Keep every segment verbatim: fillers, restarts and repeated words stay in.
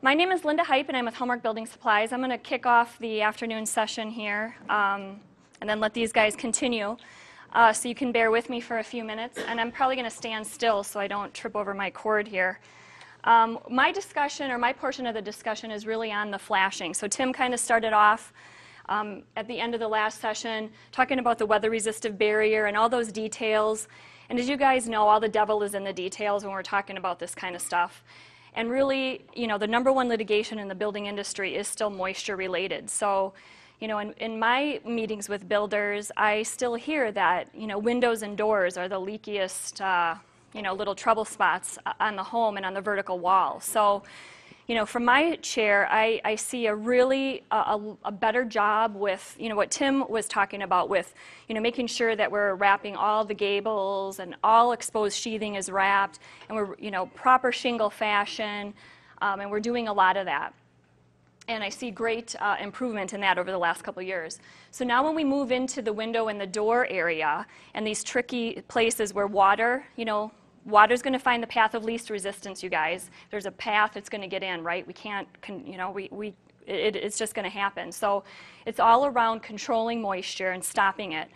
My name is Linda Hype, and I'm with Homework Building Supplies. I'm going to kick off the afternoon session here um, and then let these guys continue. Uh, so you can bear with me for a few minutes. And I'm probably going to stand still so I don't trip over my cord here. Um, my discussion, or my portion of the discussion, is really on the flashing. So Tim kind of started off um, at the end of the last session talking about the weather-resistive barrier and all those details. And as you guys know, all the devil is in the details when we're talking about this kind of stuff. And really, you know, the number one litigation in the building industry is still moisture-related. So, you know, in, in my meetings with builders, I still hear that, you know, windows and doors are the leakiest, uh, you know, little trouble spots on the home and on the vertical wall. So, you know, from my chair, I, I see a really a, a, a better job with, you know, what Tim was talking about with, you know, making sure that we're wrapping all the gables and all exposed sheathing is wrapped, and we're, you know, proper shingle fashion, um, and we're doing a lot of that. And I see great uh, improvement in that over the last couple years. So now when we move into the window and the door area and these tricky places where water, you know, water's going to find the path of least resistance, you guys. There's a path it's going to get in, right? We can't, con you know, we, we it, it's just going to happen. So it's all around controlling moisture and stopping it.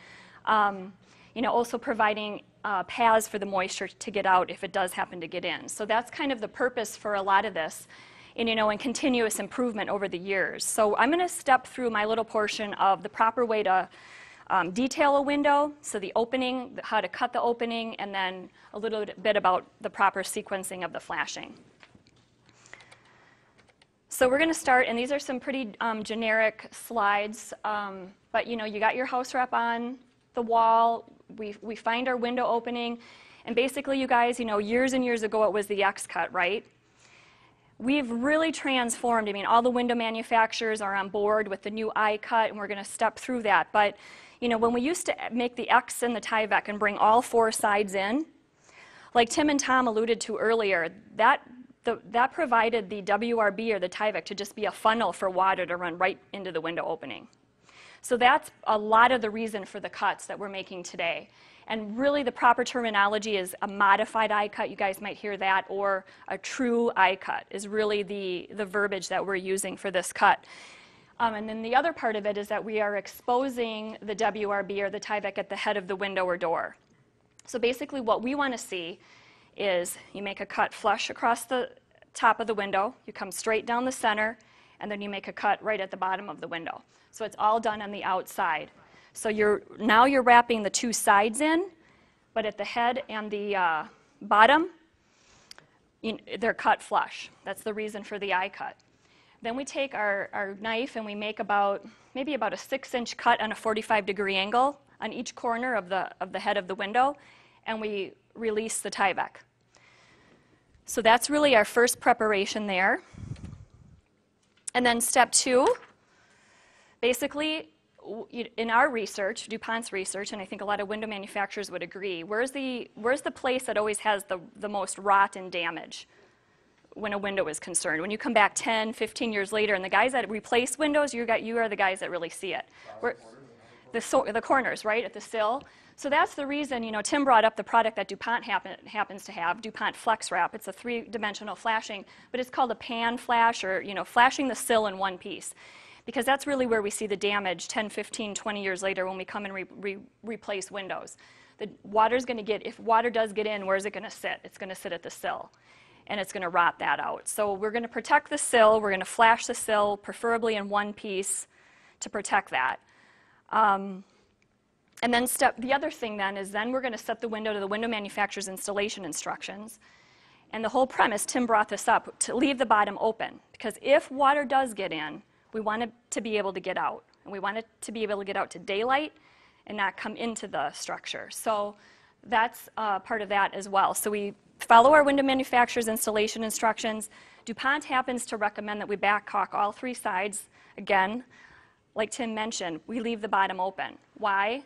Um, you know, also providing uh, paths for the moisture to get out if it does happen to get in. So that's kind of the purpose for a lot of this. And, you know, and continuous improvement over the years. So I'm going to step through my little portion of the proper way to um, detail a window, so the opening, how to cut the opening, and then a little bit about the proper sequencing of the flashing. So we're going to start, and these are some pretty um, generic slides, um, but, you know, you got your house wrap on the wall, we, we find our window opening, and basically, you guys, you know, years and years ago it was the X cut, right? We've really transformed. I mean, all the window manufacturers are on board with the new I cut, and we're going to step through that. But, you know, when we used to make the X and the Tyvek and bring all four sides in, like Tim and Tom alluded to earlier, that, the, that provided the W R B or the Tyvek to just be a funnel for water to run right into the window opening. So that's a lot of the reason for the cuts that we're making today. And really, the proper terminology is a modified I cut. You guys might hear that, or a true I cut is really the, the verbiage that we're using for this cut. Um, and then the other part of it is that we are exposing the W R B or the Tyvek at the head of the window or door. So basically, what we want to see is you make a cut flush across the top of the window, you come straight down the center, and then you make a cut right at the bottom of the window. So it's all done on the outside. So you're, now you're wrapping the two sides in, but at the head and the uh, bottom, you, they're cut flush. That's the reason for the I cut. Then we take our, our knife and we make about, maybe about a six inch cut on a forty-five degree angle on each corner of the, of the head of the window, and we release the Tyvek. So that's really our first preparation there. And then step two, basically, in our research, DuPont's research, and I think a lot of window manufacturers would agree, where's the, where's the place that always has the, the most rot and damage when a window is concerned? When you come back ten, fifteen years later, and the guys that replace windows, you, got, you are the guys that really see it. Where, the, so, the corners, right, at the sill. So that's the reason, you know, Tim brought up the product that DuPont happen, happens to have, DuPont FlexWrap. It's a three-dimensional flashing, but it's called a pan flash, or, you know, flashing the sill in one piece. Because that's really where we see the damage ten, fifteen, twenty years later when we come and re re replace windows. The water's going to get, if water does get in, where's it going to sit? It's going to sit at the sill, and it's going to rot that out. So we're going to protect the sill, we're going to flash the sill, preferably in one piece, to protect that. Um, and then step, the other thing then is then we're going to set the window to the window manufacturer's installation instructions. And the whole premise, Tim brought this up, to leave the bottom open, because if water does get in, we want it to be able to get out, and we want it to be able to get out to daylight and not come into the structure. So that's uh, part of that as well. So we follow our window manufacturer's installation instructions. DuPont happens to recommend that we backcaulk all three sides. Again, like Tim mentioned, we leave the bottom open. Why?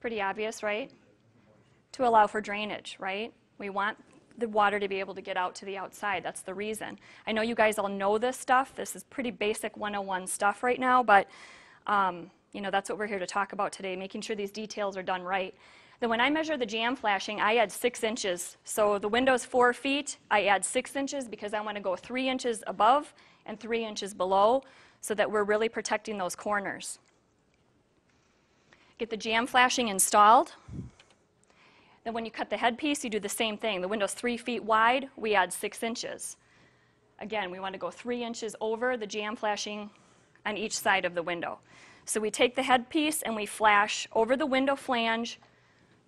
Pretty obvious, right? To allow for drainage, right? We want the water to be able to get out to the outside. That's the reason. I know you guys all know this stuff. This is pretty basic one oh one stuff right now, but um, you know, that's what we're here to talk about today, making sure these details are done right. Then when I measure the G M flashing, I add six inches. So the window's four feet, I add six inches because I want to go three inches above and three inches below so that we're really protecting those corners. Get the G M flashing installed. Then when you cut the headpiece, you do the same thing. The window's three feet wide, we add six inches. Again, we want to go three inches over the G M flashing on each side of the window. So we take the headpiece and we flash over the window flange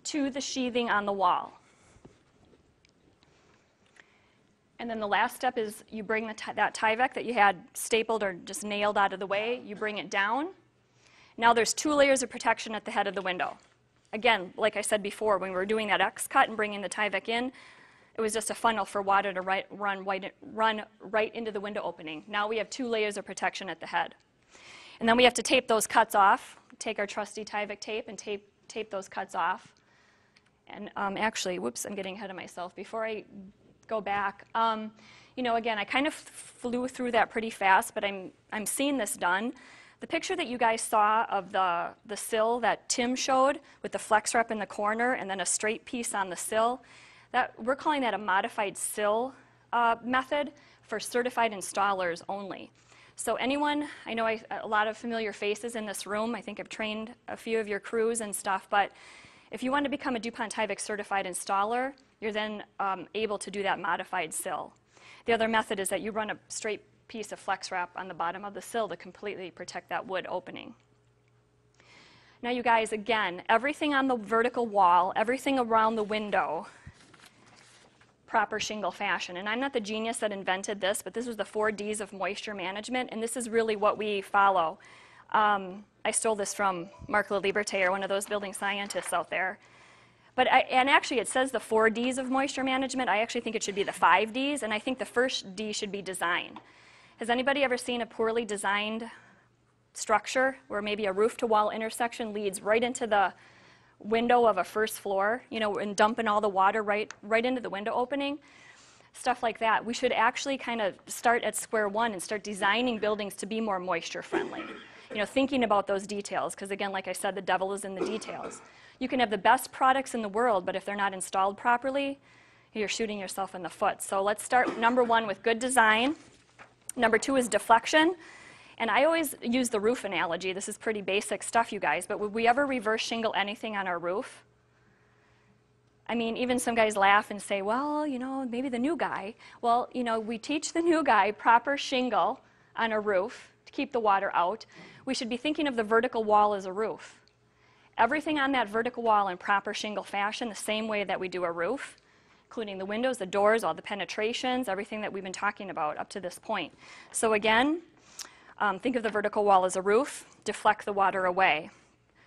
to the sheathing on the wall. And then the last step is you bring the, that Tyvek that you had stapled or just nailed out of the way, you bring it down. Now there's two layers of protection at the head of the window. Again, like I said before, when we were doing that X cut and bringing the Tyvek in, it was just a funnel for water to right, run, run right into the window opening. Now we have two layers of protection at the head. And then we have to tape those cuts off, take our trusty Tyvek tape and tape, tape those cuts off. And um, actually, whoops, I'm getting ahead of myself. Before I go back, um, you know, again, I kind of flew through that pretty fast, but I'm, I'm seeing this done. The picture that you guys saw of the, the sill that Tim showed with the flex wrap in the corner and then a straight piece on the sill, that, we're calling that a modified sill uh, method for certified installers only. So anyone, I know I, a lot of familiar faces in this room, I think I've trained a few of your crews and stuff, but if you want to become a DuPont Tyvek certified installer, you're then um, able to do that modified sill. The other method is that you run a straight piece of flex wrap on the bottom of the sill to completely protect that wood opening. Now you guys, again, everything on the vertical wall, everything around the window, proper shingle fashion. And I'm not the genius that invented this, but this was the four D's of moisture management, and this is really what we follow. Um, I stole this from Marc LaLiberté or one of those building scientists out there. But I, and actually it says the four D's of moisture management. I actually think it should be the five D's, and I think the first D should be design. Has anybody ever seen a poorly designed structure where maybe a roof-to-wall intersection leads right into the window of a first floor, you know, and dumping all the water right, right into the window opening? Stuff like that. We should actually kind of start at square one and start designing buildings to be more moisture-friendly. You know, thinking about those details, because again, like I said, the devil is in the details. You can have the best products in the world, but if they're not installed properly, you're shooting yourself in the foot. So let's start, number one, with good design. Number two is deflection, and I always use the roof analogy. This is pretty basic stuff, you guys, but would we ever reverse shingle anything on our roof? I mean, even some guys laugh and say, well, you know, maybe the new guy. Well, you know, we teach the new guy proper shingle on a roof to keep the water out. We should be thinking of the vertical wall as a roof. Everything on that vertical wall in proper shingle fashion, the same way that we do a roof, including the windows, the doors, all the penetrations, everything that we've been talking about up to this point. So again, um, think of the vertical wall as a roof, deflect the water away.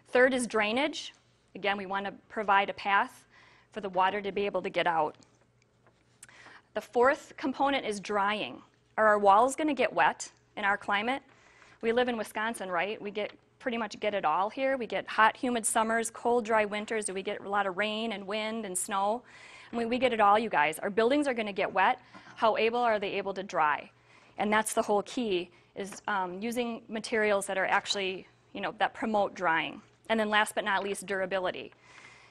Third is drainage. Again, we want to provide a path for the water to be able to get out. The fourth component is drying. Are our walls going to get wet in our climate? We live in Wisconsin, right? We get pretty much get it all here. We get hot, humid summers, cold, dry winters, we get a lot of rain and wind and snow. I mean, we get it all, you guys. Our buildings are going to get wet. How able are they able to dry? And that's the whole key, is um, using materials that are actually, you know, that promote drying. And then last but not least, durability.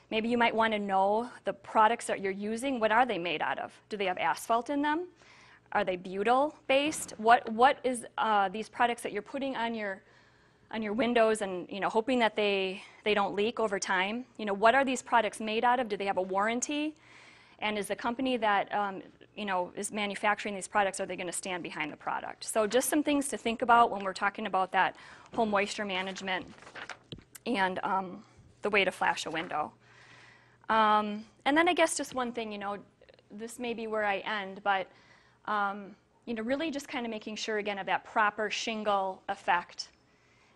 Maybe you might want to know the products that you're using. What are they made out of? Do they have asphalt in them? Are they butyl-based? What, what is uh, these products that you're putting on your, on your windows and, you know, hoping that they, they don't leak over time? You know, what are these products made out of? Do they have a warranty? And is the company that um, you know, is manufacturing these products, are they going to stand behind the product? So just some things to think about when we're talking about that whole moisture management and um, the way to flash a window. Um, and then I guess just one thing, you know, this may be where I end, but um, you know, really just kind of making sure again of that proper shingle effect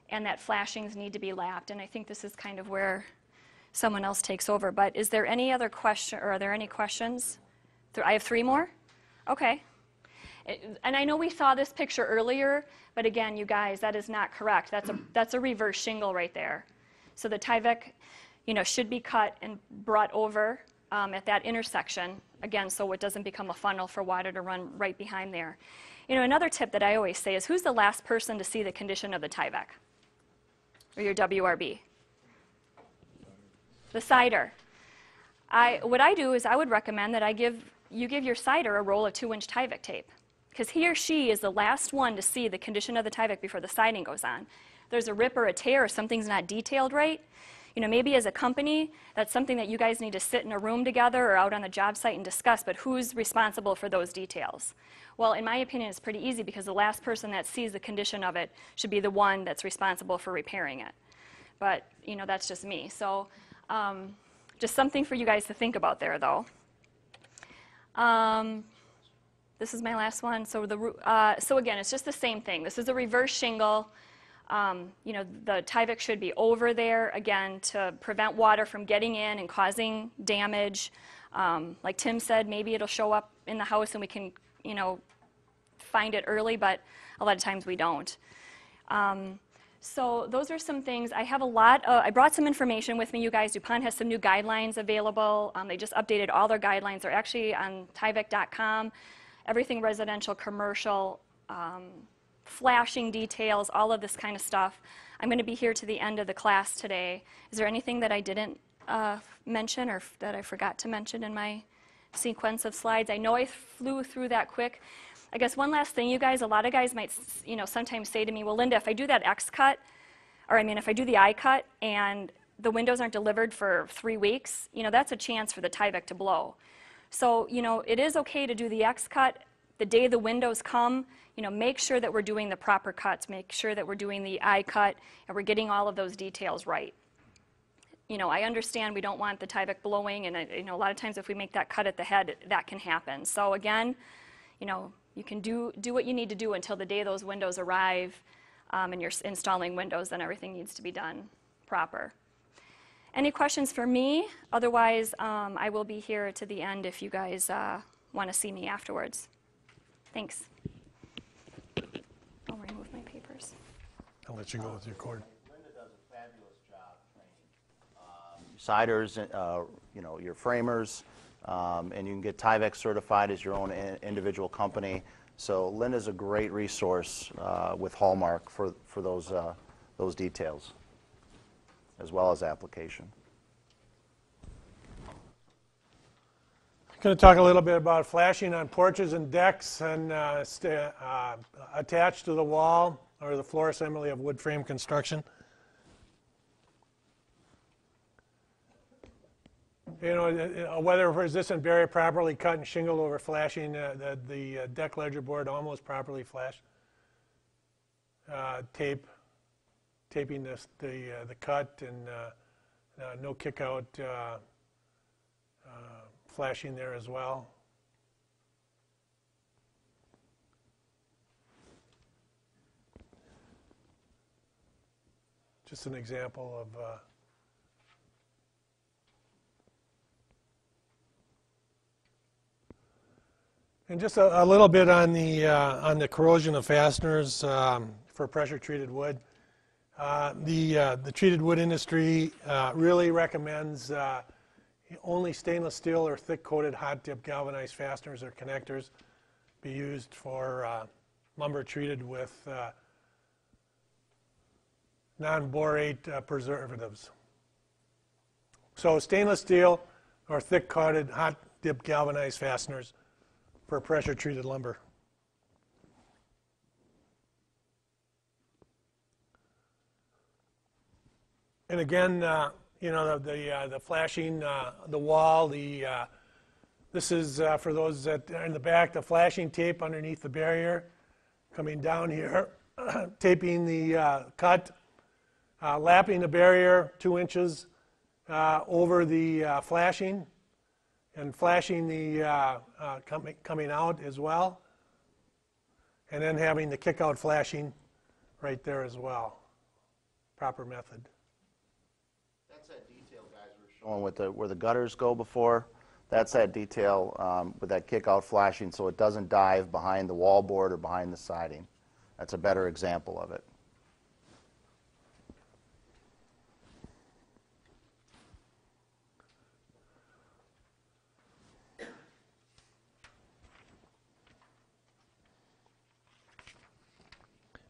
and that flashings need to be lapped. And I think this is kind of where someone else takes over, but is there any other question, or are there any questions? I have three more? Okay. It, and I know we saw this picture earlier, but again, you guys, that is not correct. That's a, that's a reverse shingle right there. So the Tyvek, you know, should be cut and brought over um, at that intersection, again, so it doesn't become a funnel for water to run right behind there. You know, another tip that I always say is, who's the last person to see the condition of the Tyvek? Or your W R B? The cider. I, what I do is I would recommend that I give, you give your sider a roll of two inch Tyvek tape, because he or she is the last one to see the condition of the Tyvek before the siding goes on. There's a rip or a tear or something's not detailed right. You know, maybe as a company, that's something that you guys need to sit in a room together or out on the job site and discuss, but who's responsible for those details? Well, in my opinion, it's pretty easy, because the last person that sees the condition of it should be the one that's responsible for repairing it. But, you know, that's just me. So, um, just something for you guys to think about there, though. Um, this is my last one. So, the, uh, so again, it's just the same thing. This is a reverse shingle. Um, you know, the Tyvek should be over there, again, to prevent water from getting in and causing damage. Um, like Tim said, maybe it'll show up in the house and we can, you know, find it early, but a lot of times we don't. Um, so those are some things. I have a lot of, I brought some information with me, you guys. DuPont has some new guidelines available. Um, they just updated all their guidelines. They're actually on Tyvek dot com. Everything residential, commercial, um, flashing details, all of this kind of stuff. I'm going to be here to the end of the class today. Is there anything that I didn't uh, mention or that I forgot to mention in my sequence of slides? I know I flew through that quick. I guess one last thing, you guys, a lot of guys might, you know, sometimes say to me, well, Linda, if I do that X cut, or I mean, if I do the I cut and the windows aren't delivered for three weeks, you know, that's a chance for the Tyvek to blow. So, you know, it is okay to do the X cut. The day the windows come, you know, make sure that we're doing the proper cuts, make sure that we're doing the I cut, and we're getting all of those details right. You know, I understand we don't want the Tyvek blowing, and, uh, you know, a lot of times if we make that cut at the head, that can happen. So again, you know, you can do, do what you need to do until the day those windows arrive, um, and you're installing windows, then everything needs to be done proper. Any questions for me? Otherwise, um, I will be here to the end if you guys uh, want to see me afterwards. Thanks. I'll remove my papers. I'll let you go with your cord. Uh, Linda does a fabulous job training. Uh, siders, uh, you know, your framers, um, and you can get Tyvek certified as your own individual company. So Linda's a great resource uh, with Hallmark for, for those, uh, those details, as well as application. Going to talk a little bit about flashing on porches and decks and uh, sta uh, attached to the wall or the floor assembly of wood frame construction. You know, a weather-resistant barrier properly cut and shingled over flashing uh, the, the deck ledger board almost properly flashed. Uh, tape, taping this, the uh, the cut and uh, uh, no kick out. Uh, uh, Flashing there as well. Just an example of uh, and just a, a little bit on the uh, on the corrosion of fasteners um, for pressure treated wood. Uh, the uh, the treated wood industry uh, really recommends. Uh, Only stainless steel or thick-coated hot-dip galvanized fasteners or connectors be used for uh, lumber treated with uh, non-borate uh, preservatives. So stainless steel or thick-coated hot-dip galvanized fasteners for pressure-treated lumber. And again, uh, you know, the the, uh, the flashing, uh, the wall, the, uh, this is uh, for those that are in the back, the flashing tape underneath the barrier, coming down here, taping the uh, cut, uh, lapping the barrier two inches uh, over the uh, flashing, and flashing the uh, uh, com coming out as well, and then having the kick out flashing right there as well, proper method. Showing with the where the gutters go before, that's that detail um, with that kick out flashing, so it doesn't dive behind the wall board or behind the siding. That's a better example of it.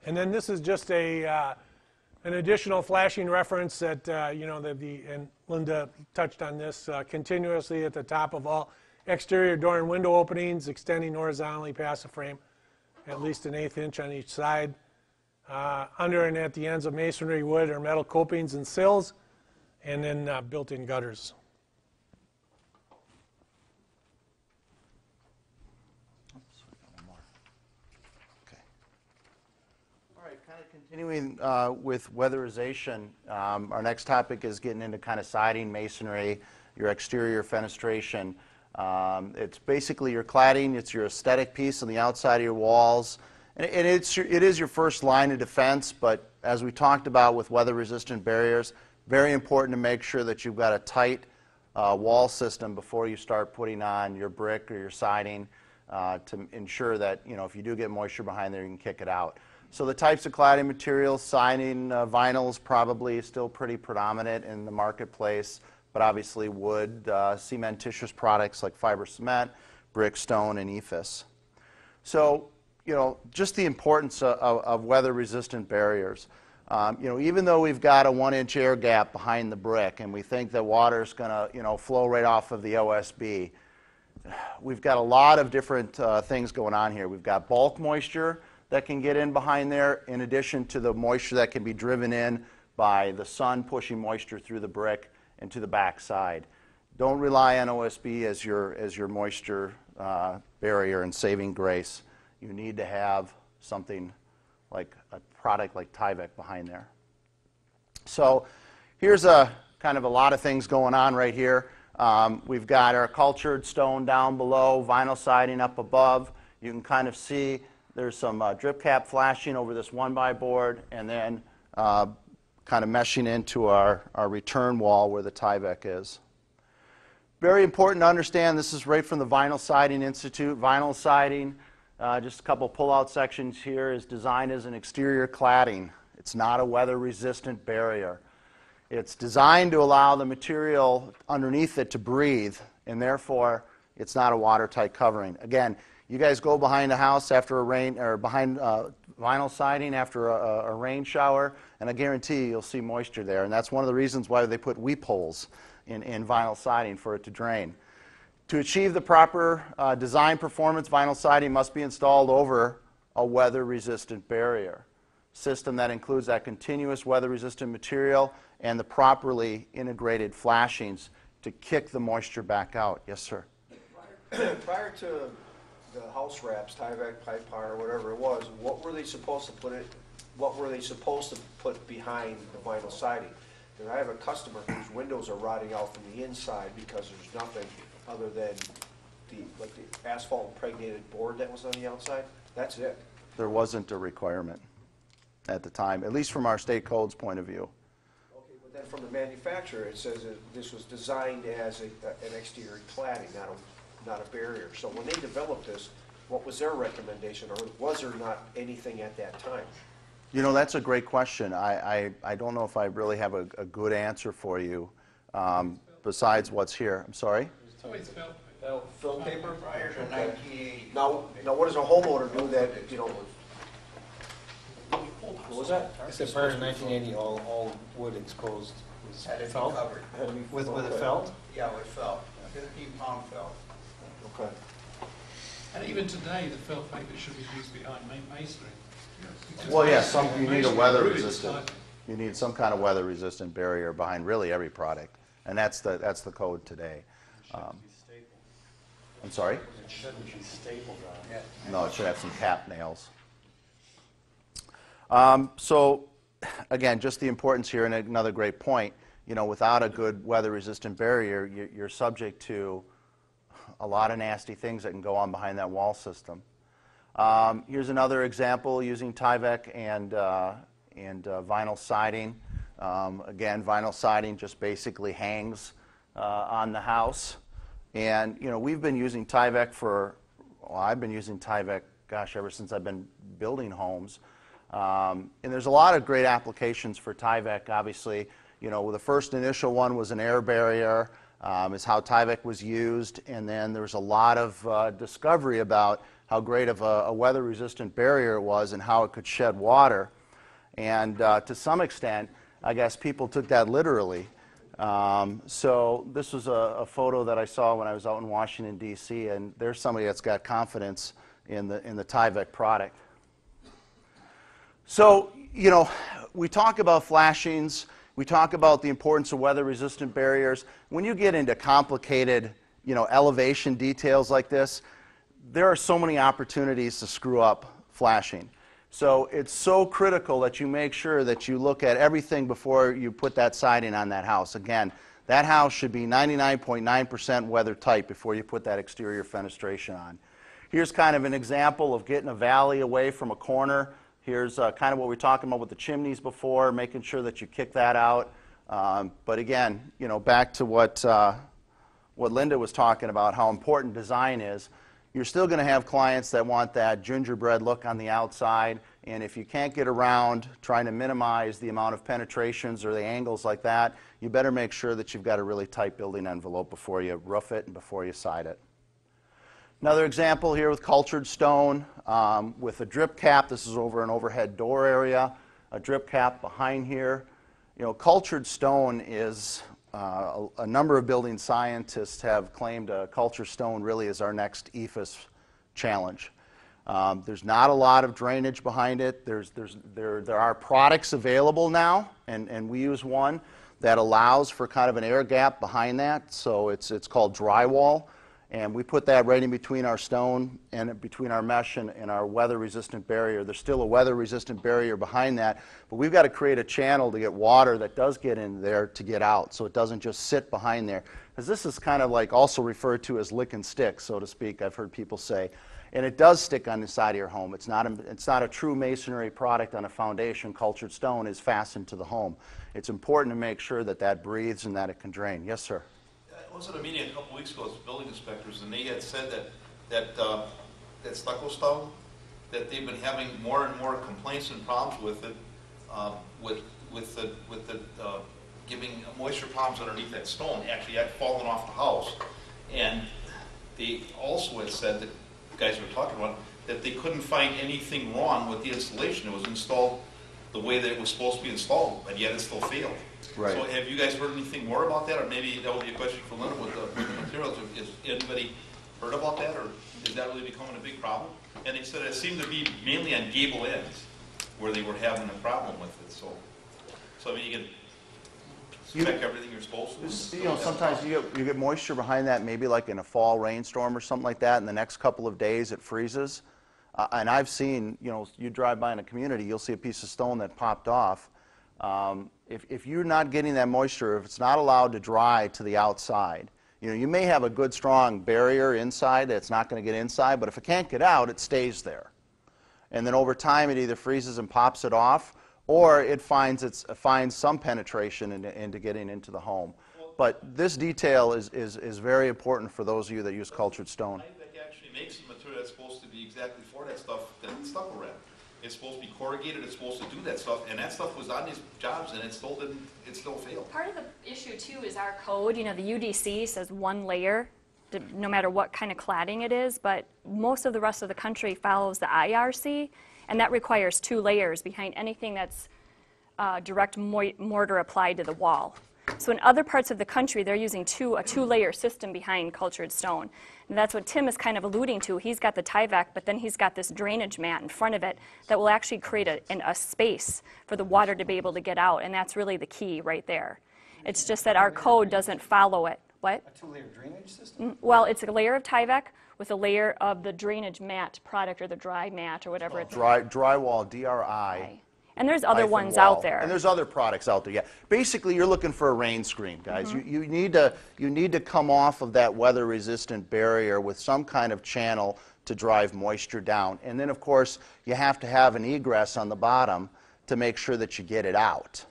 And then this is just a uh, An additional flashing reference that, uh, you know, the, the, and Linda touched on this, uh, continuously at the top of all exterior door and window openings, extending horizontally past the frame, at least an eighth inch on each side, uh, under and at the ends of masonry, wood, or metal copings and sills, and then uh, built-in gutters. Continuing uh, with weatherization, um, our next topic is getting into kind of siding, masonry, your exterior fenestration. Um, it's basically your cladding, it's your aesthetic piece on the outside of your walls, and, and it's your, it is your first line of defense, but as we talked about with weather-resistant barriers, very important to make sure that you've got a tight uh, wall system before you start putting on your brick or your siding uh, to ensure that, you know, if you do get moisture behind there, you can kick it out. So the types of cladding materials, siding, uh, vinyls probably still pretty predominant in the marketplace, but obviously wood, uh, cementitious products like fiber cement, brick, stone, and E I F S. So, you know, just the importance of, of, of weather-resistant barriers. Um, you know, even though we've got a one-inch air gap behind the brick and we think that water's going to, you know, flow right off of the O S B, we've got a lot of different uh, things going on here. We've got bulk moisture that can get in behind there, in addition to the moisture that can be driven in by the sun pushing moisture through the brick and to the backside. Don't rely on O S B as your, as your moisture uh, barrier and saving grace. You need to have something like a product like Tyvek behind there. So here's a kind of a lot of things going on right here. Um, we've got our cultured stone down below, vinyl siding up above. You can kind of see there's some uh, drip cap flashing over this one by board and then uh, kind of meshing into our, our return wall where the Tyvek is. Very important to understand, this is right from the Vinyl Siding Institute. Vinyl siding, uh, just a couple pull-out sections here, is designed as an exterior cladding. It's not a weather-resistant barrier. It's designed to allow the material underneath it to breathe, and therefore it's not a watertight covering. Again, you guys go behind a house after a rain, or behind uh, vinyl siding after a, a rain shower, and I guarantee you you'll see moisture there. And that's one of the reasons why they put weep holes in, in vinyl siding for it to drain. To achieve the proper uh, design performance, vinyl siding must be installed over a weather-resistant barrier system that includes that continuous weather-resistant material and the properly integrated flashings to kick the moisture back out. Yes, sir? Prior, prior to the house wraps, Tyvek, pipe power, whatever it was, what were they supposed to put it, what were they supposed to put behind the vinyl siding? Because I have a customer whose windows are rotting out from the inside because there's nothing other than the, like the asphalt impregnated board that was on the outside. That's it. There wasn't a requirement at the time, at least from our state code's point of view. Okay, but then from the manufacturer, it says that this was designed as a, an exterior cladding, not a not a barrier. So when they developed this, what was their recommendation, or was there not anything at that time? You know, that's a great question. I, I, I don't know if I really have a, a good answer for you um, besides what's here. I'm sorry? It's felt paper prior to nineteen eighty. Now, now, what does a homeowner do that, you know, what was that? I said prior to nineteen eighty, all, all wood exposed was felt? Covered. With, with a felt? Yeah, with felt. fifteen pound felt. Okay. And even today, the felt paper should be used behind masonry. Yes. Well, yes, yeah, you need a weather-resistant. You need some kind of weather-resistant barrier behind really every product, and that's the that's the code today. Um, I'm sorry. It shouldn't be stapled on. No, it should have some cap nails. Um, so, again, just the importance here, and another great point. You know, without a good weather-resistant barrier, you, you're subject to a lot of nasty things that can go on behind that wall system. Um, here's another example using Tyvek and, uh, and uh, vinyl siding. Um, again, vinyl siding just basically hangs uh, on the house. And, you know, we've been using Tyvek for, well, I've been using Tyvek, gosh, ever since I've been building homes. Um, and there's a lot of great applications for Tyvek, obviously. You know, the first initial one was an air barrier. Um, is how Tyvek was used, and then there was a lot of uh, discovery about how great of a, a weather-resistant barrier it was and how it could shed water. And uh, to some extent, I guess people took that literally. Um, so this was a, a photo that I saw when I was out in Washington, D C, and there's somebody that's got confidence in the, in the Tyvek product. So, you know, we talk about flashings, we talk about the importance of weather-resistant barriers. When you get into complicated, you know, elevation details like this, there are so many opportunities to screw up flashing. So it's so critical that you make sure that you look at everything before you put that siding on that house. Again, that house should be ninety-nine point nine percent weather tight before you put that exterior fenestration on. Here's kind of an example of getting a valley away from a corner. Here's uh, kind of what we were talking about with the chimneys before, making sure that you kick that out. Um, but again, you know, back to what, uh, what Linda was talking about, how important design is. You're still going to have clients that want that gingerbread look on the outside, and if you can't get around trying to minimize the amount of penetrations or the angles like that, you better make sure that you've got a really tight building envelope before you roof it and before you side it. Another example here with cultured stone, um, with a drip cap. This is over an overhead door area, a drip cap behind here. You know, cultured stone is... Uh, a, a number of building scientists have claimed uh, culture stone really is our next E I F S challenge. Um, there's not a lot of drainage behind it. There's, there's, there, there are products available now, and, and we use one that allows for kind of an air gap behind that. So it's, it's called drywall, and we put that right in between our stone and between our mesh and, and our weather-resistant barrier. There's still a weather-resistant barrier behind that, but we've got to create a channel to get water that does get in there to get out, so it doesn't just sit behind there. Because this is kind of like also referred to as lick and stick, so to speak, I've heard people say. And it does stick on the side of your home. It's not a, it's not a true masonry product on a foundation. Cultured stone is fastened to the home. It's important to make sure that that breathes and that it can drain. Yes, sir? I was at a meeting a couple weeks ago with building inspectors, and they had said that that uh, that stucco stone, that they've been having more and more complaints and problems with it, uh, with with the with the uh, giving moisture problems underneath that stone. Actually, had fallen off the house, and they also had said that the guys were talking about that they couldn't find anything wrong with the installation. It was installed the way that it was supposed to be installed, but yet it still failed. Right. So have you guys heard anything more about that, or maybe that would be a question for Linda with the, with the materials? Has anybody heard about that, or is that really becoming a big problem? And they said it seemed to be mainly on gable ends where they were having a problem with it. So, so I mean, you can inspect everything you're supposed to. You know, sometimes you get, you get moisture behind that, maybe like in a fall rainstorm or something like that, and the next couple of days it freezes. Uh, and I've seen, you know, you drive by in a community, you'll see a piece of stone that popped off. Um, If, if you're not getting that moisture, if it's not allowed to dry to the outside, you know, you may have a good strong barrier inside that's not going to get inside, but if it can't get out, it stays there. And then over time, it either freezes and pops it off, or it finds, its, finds some penetration into, into getting into the home. But this detail is, is, is very important for those of you that use cultured stone. Tyvek actually makes some material that's supposed to be exactly for that stuff, that stucco wrap. It's supposed to be corrugated, it's supposed to do that stuff, and that stuff was on these jobs, and it still didn't, it still failed. Part of the issue, too, is our code. You know, the U D C says one layer, no matter what kind of cladding it is, but most of the rest of the country follows the I R C, and that requires two layers behind anything that's uh, direct mo mortar applied to the wall. So in other parts of the country, they're using two, a two-layer system behind cultured stone. And that's what Tim is kind of alluding to. He's got the Tyvek, but then he's got this drainage mat in front of it that will actually create a, an, a space for the water to be able to get out, and that's really the key right there. It's just that our code doesn't follow it. What? A two-layer drainage system? Well, it's a layer of Tyvek with a layer of the drainage mat product or the dry mat or whatever. Oh, it's dry, drywall, D R I. And there's other ones out there. And there's other products out there, yeah. Basically, you're looking for a rain screen, guys. Mm-hmm. You, you, need to, you need to come off of that weather-resistant barrier with some kind of channel to drive moisture down. And then, of course, you have to have an egress on the bottom to make sure that you get it out.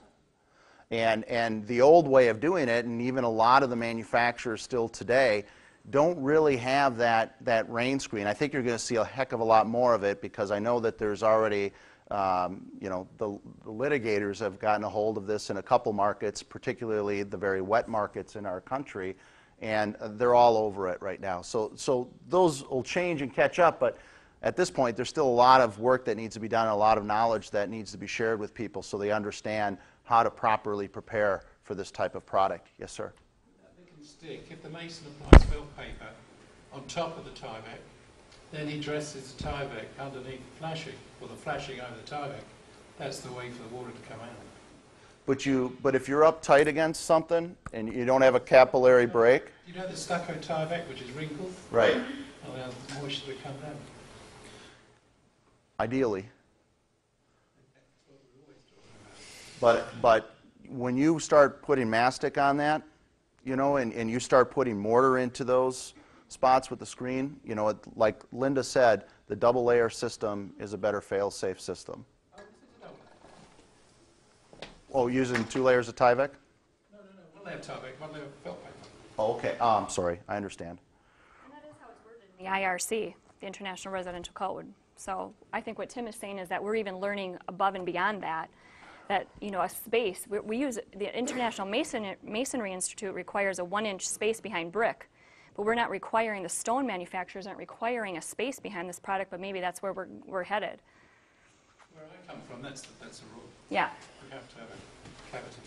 And, and the old way of doing it, and even a lot of the manufacturers still today, don't really have that, that rain screen. I think you're going to see a heck of a lot more of it because I know that there's already... Um, you know, the, the litigators have gotten a hold of this in a couple markets, particularly the very wet markets in our country, and they're all over it right now. So, so those will change and catch up, but at this point, there's still a lot of work that needs to be done, a lot of knowledge that needs to be shared with people so they understand how to properly prepare for this type of product. Yes, sir? They can stick, if the mason applies felt paper on top of the Tyvek, then he dresses the Tyvek underneath the flashing, or the flashing over the Tyvek. That's the way for the water to come out. But, you, but if you're up tight against something and you don't have a capillary break. You know the stucco Tyvek, which is wrinkled? Right. Oh, now the moisture to come down. Ideally. But, but when you start putting mastic on that, you know, and, and you start putting mortar into those spots with the screen, you know, it, like Linda said, the double layer system is a better fail-safe system. Oh, using two layers of Tyvek? No, no, no, one layer of Tyvek, one layer of felt paper. Oh, okay. Oh, I'm sorry. I understand. And that is how it's worded in the I R C, the International Residential Code. So I think what Tim is saying is that we're even learning above and beyond that, that, you know, a space. We, we use, the International Mason, Masonry Institute requires a one-inch space behind brick, but we're not requiring, the stone manufacturers aren't requiring a space behind this product, but maybe that's where we're, we're headed. Where I come from, that's the, that's the rule. Yeah. We have to have a cavity.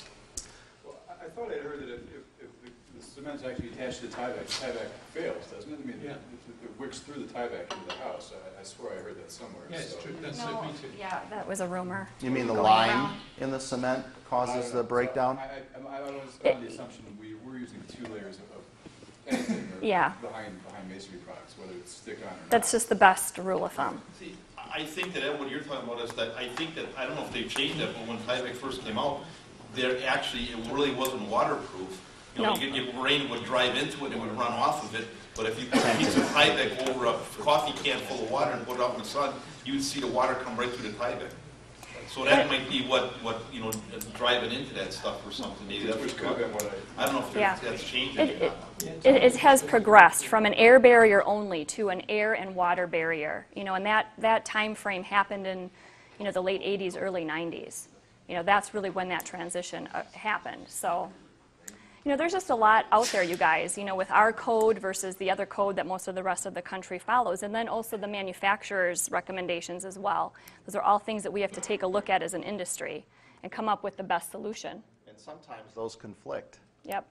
Well, I, I thought I heard that if, if, if the cement's actually attached to the Tyvek, Tyvek fails, doesn't it? I mean, yeah. it, it wicks through the Tyvek into the house. I, I swear I heard that somewhere. Yeah, so. It's true. That's no, me too. Yeah, that was a rumor. You mean the lime around in the cement causes the breakdown? So I, I, I, I was under the assumption that we were using two layers of, of anything yeah. behind, behind masonry products, whether it's stick-on or not. That's just the best rule of thumb. See, I think that what you're talking about is that I think that, I don't know if they've changed it, but when Tyvek first came out, there actually, it really wasn't waterproof. You know, no. you, you, rain would drive into it and it would run off of it, but if you put a piece of Tyvek over a coffee can full of water and put it out in the sun, you'd see the water come right through the Tyvek. So that might be what, what you know, driving into that stuff or something. Maybe that was good. I don't know if yeah. that's changing. It, it, it, it has progressed from an air barrier only to an air and water barrier. You know, and that, that time frame happened in, you know, the late eighties, early nineties. You know, that's really when that transition uh, happened. So, you know, there's just a lot out there, you guys, you know, with our code versus the other code that most of the rest of the country follows, and then also the manufacturer's recommendations as well. Those are all things that we have to take a look at as an industry and come up with the best solution. And sometimes those conflict. Yep.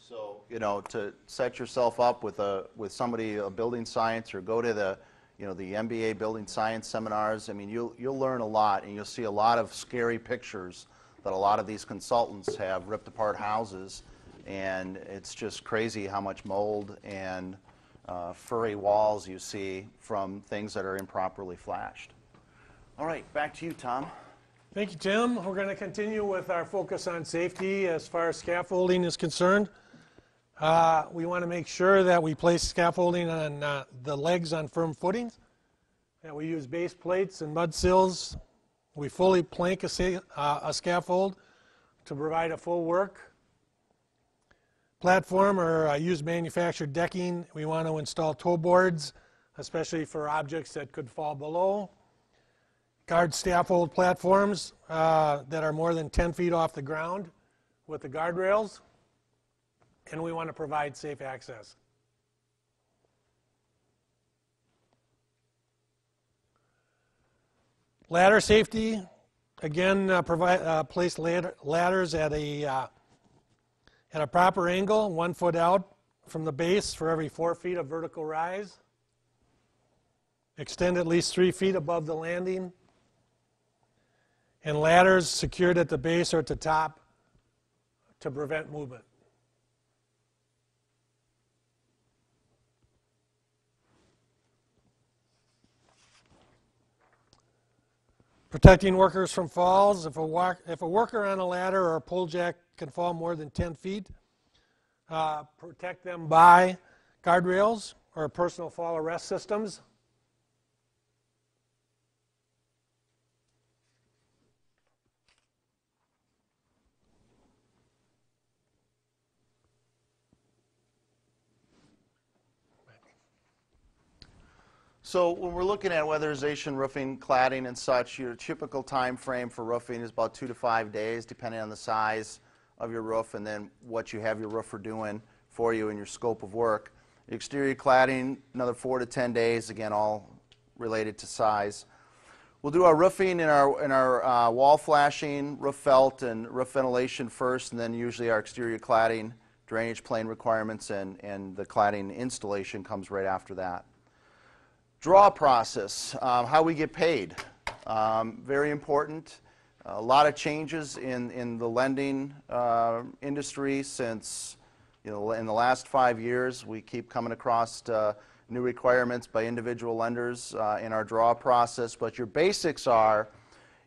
So, you know, to set yourself up with a with somebody, a building science, or go to the, you know, the M B A building science seminars, I mean, you'll, you'll learn a lot, and you'll see a lot of scary pictures that a lot of these consultants have ripped apart houses, and it's just crazy how much mold and uh, furry walls you see from things that are improperly flashed. All right, back to you, Tom. Thank you, Tim. We're going to continue with our focus on safety as far as scaffolding is concerned. Uh, we want to make sure that we place scaffolding on uh, the legs on firm footings, that we use base plates and mud sills. We fully plank a, uh, a scaffold to provide a full work platform, or uh, use manufactured decking. We want to install toe boards, especially for objects that could fall below. Guard scaffold platforms uh, that are more than ten feet off the ground with the guardrails. And we want to provide safe access. Ladder safety, again, uh, provide, uh, place ladder, ladders at a, uh, at a proper angle, one foot out from the base for every four feet of vertical rise. Extend at least three feet above the landing. And ladders secured at the base or at the top to prevent movement. Protecting workers from falls. If a, walk, if a worker on a ladder or a pole jack can fall more than ten feet, uh, protect them by guardrails or personal fall arrest systems. So when we're looking at weatherization, roofing, cladding, and such, your typical time frame for roofing is about two to five days, depending on the size of your roof and then what you have your roofer doing for you and your scope of work. Exterior cladding, another four to ten days, again, all related to size. We'll do our roofing and our, and our uh, wall flashing, roof felt, and roof ventilation first, and then usually our exterior cladding, drainage plane requirements, and, and the cladding installation comes right after that. Draw process, um, how we get paid, um, very important. A lot of changes in, in the lending uh, industry since, you know, in the last five years, we keep coming across uh, new requirements by individual lenders uh, in our draw process. But your basics are,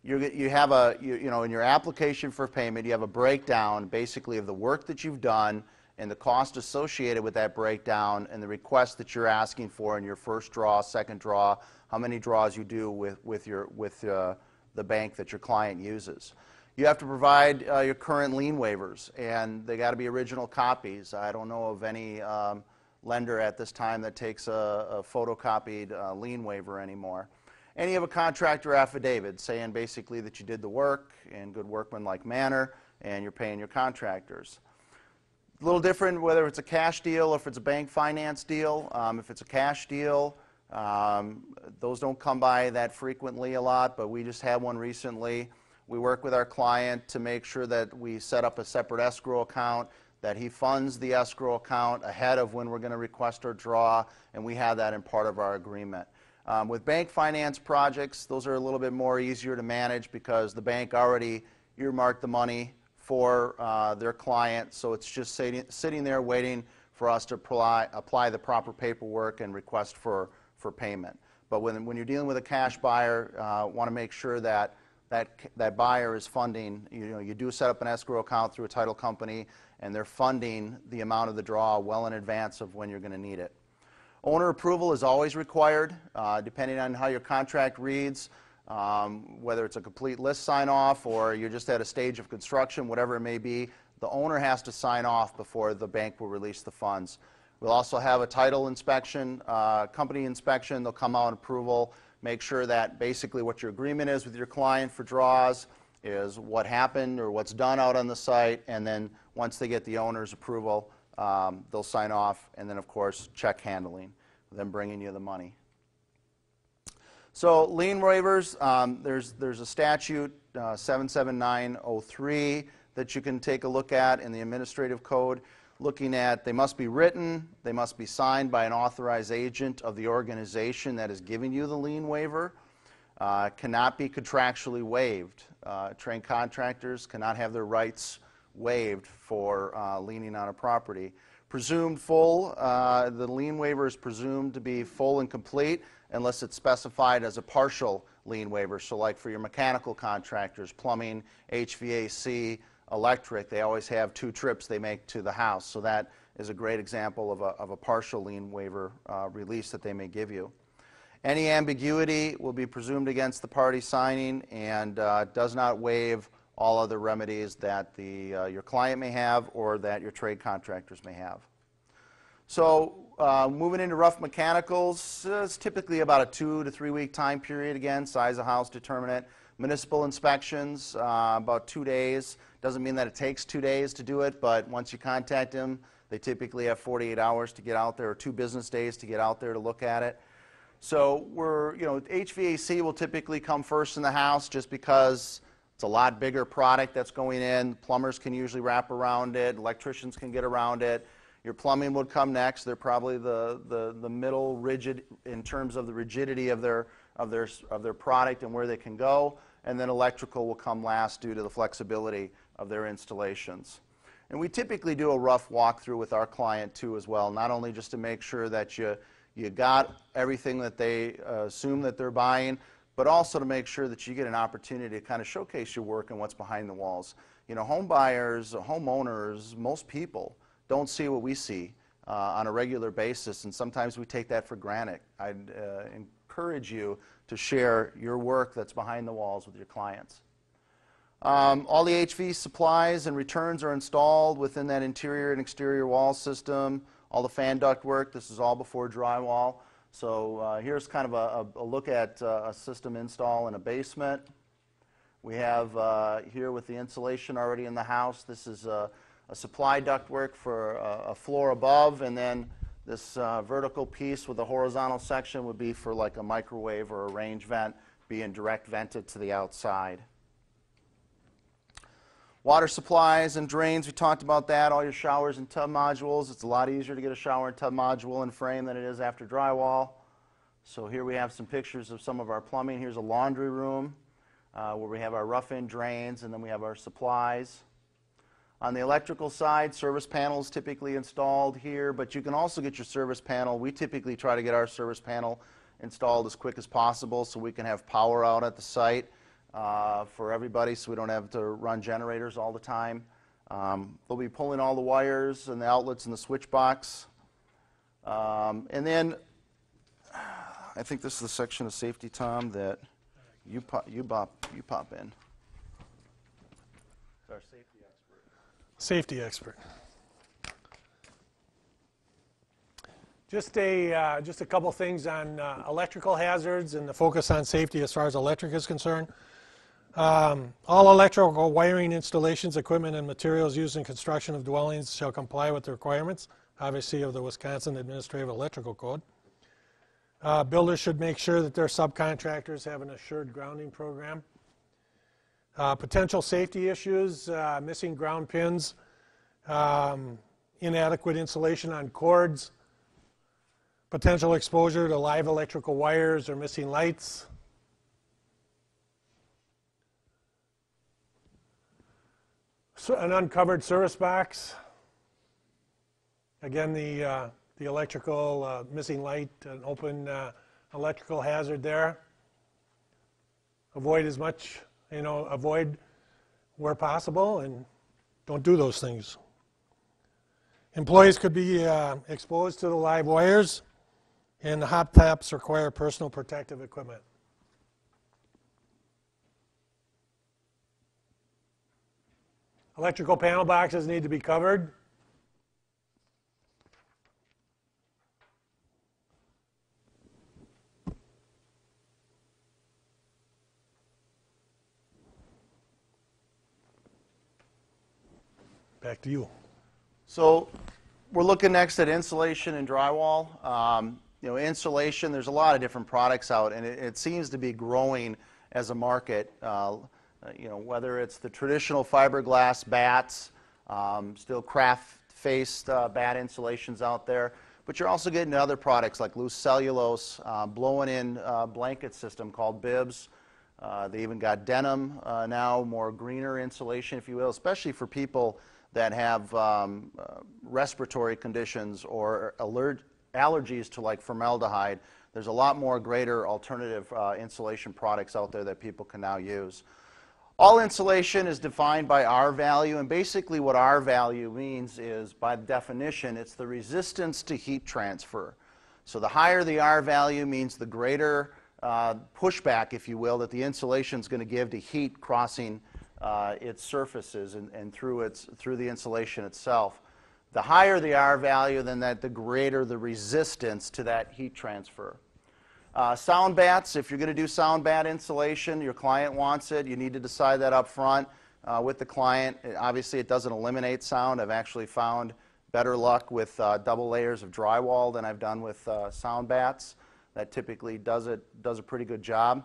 you you have a, you, you know, in your application for payment, you have a breakdown basically of the work that you've done and the cost associated with that breakdown and the request that you're asking for in your first draw, second draw, how many draws you do with, with, your, with uh, the bank that your client uses. You have to provide uh, your current lien waivers, and they got to be original copies. I don't know of any um, lender at this time that takes a, a photocopied uh, lien waiver anymore. And you have a contractor affidavit saying basically that you did the work in good workmanlike manner and you're paying your contractors. A little different whether it's a cash deal or if it's a bank finance deal. Um, if it's a cash deal, um, those don't come by that frequently a lot, but we just had one recently. We work with our client to make sure that we set up a separate escrow account, that he funds the escrow account ahead of when we're going to request or draw, and we have that in part of our agreement. Um, with bank finance projects, those are a little bit more easier to manage because the bank already earmarked the money for uh, their client, so it's just sitting, sitting there waiting for us to apply, apply the proper paperwork and request for, for payment. But when, when you're dealing with a cash buyer, uh, want to make sure that That, that buyer is funding, you know, you do set up an escrow account through a title company, and they're funding the amount of the draw well in advance of when you're going to need it. Owner approval is always required, uh, depending on how your contract reads, um, whether it's a complete list sign-off or you're just at a stage of construction, whatever it may be, the owner has to sign off before the bank will release the funds. We'll also have a title inspection, uh, company inspection, they'll come out and approval. Make sure that basically what your agreement is with your client for draws is what happened or what's done out on the site, and then once they get the owner's approval, um, they'll sign off, and then of course check handling, them bringing you the money. So lien waivers, um, there's, there's a statute uh, seven seven nine oh three that you can take a look at in the administrative code, looking at they must be written, they must be signed by an authorized agent of the organization that is giving you the lien waiver, uh, cannot be contractually waived. Uh, trained contractors cannot have their rights waived for uh, liening on a property. Presumed full, uh, the lien waiver is presumed to be full and complete unless it's specified as a partial lien waiver. So like for your mechanical contractors, plumbing, H V A C, electric, they always have two trips they make to the house, so that is a great example of a, of a partial lien waiver uh, release that they may give you. Any ambiguity will be presumed against the party signing and uh, does not waive all other remedies that the, uh, your client may have or that your trade contractors may have. So uh, moving into rough mechanicals, uh, it's typically about a two to three week time period, again, size of house determinant. Municipal inspections, uh, about two days. Doesn't mean that it takes two days to do it, but once you contact them, they typically have forty-eight hours to get out there or two business days to get out there to look at it. So we're, you know, H V A C will typically come first in the house just because it's a lot bigger product that's going in. Plumbers can usually wrap around it. Electricians can get around it. Your plumbing would come next. They're probably the, the, the middle rigid in terms of the rigidity of their, of their, of their product and where they can go. And then electrical will come last due to the flexibility of their installations. And we typically do a rough walkthrough with our client too as well, not only just to make sure that you, you got everything that they uh, assume that they're buying, but also to make sure that you get an opportunity to kind of showcase your work and what's behind the walls. You know, home buyers, homeowners, most people don't see what we see uh, on a regular basis, and sometimes we take that for granted. I'd uh, encourage you to share your work that's behind the walls with your clients. Um, all the H V A C supplies and returns are installed within that interior and exterior wall system. All the fan duct work, this is all before drywall. So uh, here's kind of a, a, a look at uh, a system install in a basement. We have uh, here with the insulation already in the house, this is a, a supply duct work for a, a floor above, and then This uh, vertical piece with a horizontal section would be for like a microwave or a range vent being direct vented to the outside. Water supplies and drains, we talked about that, all your showers and tub modules. It's a lot easier to get a shower and tub module and frame than it is after drywall. So here we have some pictures of some of our plumbing. Here's a laundry room uh, where we have our rough-in drains, and then we have our supplies. On the electrical side, service panels typically installed here, but you can also get your service panel. We typically try to get our service panel installed as quick as possible so we can have power out at the site. Uh, for everybody, so we don't have to run generators all the time. Um, they'll be pulling all the wires and the outlets in the switch box. Um, and then, I think this is the section of safety, Tom, that you pop, you pop, you pop in. It's our safety expert. Safety expert. Just a, uh, just a couple things on uh, electrical hazards and the focus on safety as far as electric is concerned. Um, all electrical wiring, installations, equipment, and materials used in construction of dwellings shall comply with the requirements, obviously, of the Wisconsin Administrative Electrical Code. Uh, builders should make sure that their subcontractors have an assured grounding program. Uh, potential safety issues, uh, missing ground pins, um, inadequate insulation on cords, potential exposure to live electrical wires or missing lights. So an uncovered service box. Again, the, uh, the electrical uh, missing light, an open uh, electrical hazard there. Avoid as much, you know, avoid where possible, and don't do those things. Employees could be uh, exposed to the live wires, and the hot taps require personal protective equipment. Electrical panel boxes need to be covered. Back to you. So we're looking next at insulation and drywall. Um, you know, insulation, there's a lot of different products out, and it, it seems to be growing as a market. Uh, you know, whether it's the traditional fiberglass bats, um, still craft-faced uh, bat insulations out there, but you're also getting other products like loose cellulose, uh, blowing-in uh, blanket system called bibs. Uh, they even got denim uh, now, more greener insulation, if you will, especially for people that have um, uh, respiratory conditions or aller allergies to like formaldehyde. There's a lot more greater alternative uh, insulation products out there that people can now use. All insulation is defined by R value, and basically what R value means is, by definition, it's the resistance to heat transfer. So the higher the R value means the greater uh, pushback, if you will, that the insulation is going to give to heat crossing Uh, its surfaces and, and through its through the insulation itself. The higher the R value, then that the greater the resistance to that heat transfer. Uh, sound bats, if you're going to do sound bat insulation, your client wants it, you need to decide that up front uh, with the client. It, obviously it doesn't eliminate sound. I've actually found better luck with uh, double layers of drywall than I've done with uh, sound bats. That typically does it does a pretty good job.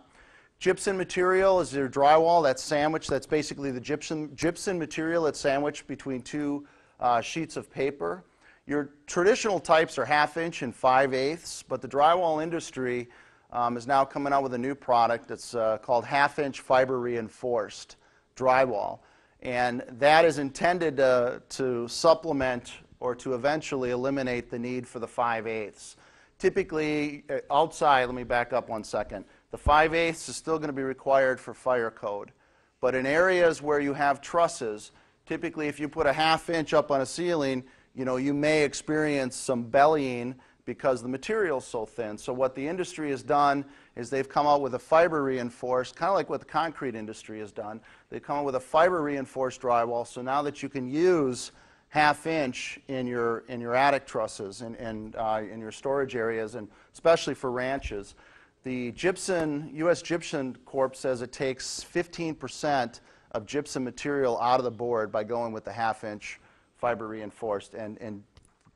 Gypsum material is your drywall, that's sandwiched, that's basically the gypsum, gypsum material that's sandwiched between two uh, sheets of paper. Your traditional types are half inch and five eighths, but the drywall industry um, is now coming out with a new product that's uh, called half inch fiber reinforced drywall. And that is intended uh, to supplement or to eventually eliminate the need for the five eighths. Typically, outside, let me back up one second. The five eighths is still going to be required for fire code, but in areas where you have trusses, typically if you put a half inch up on a ceiling, you know, you may experience some bellying because the material's so thin. So what the industry has done is they've come out with a fiber reinforced, kind of like what the concrete industry has done. They've come out with a fiber reinforced drywall, so now that you can use half inch in your in your attic trusses and, and uh, in your storage areas, and especially for ranches. The gypsum, U S Gypsum Corp says it takes fifteen percent of gypsum material out of the board by going with the half inch fiber reinforced, and, and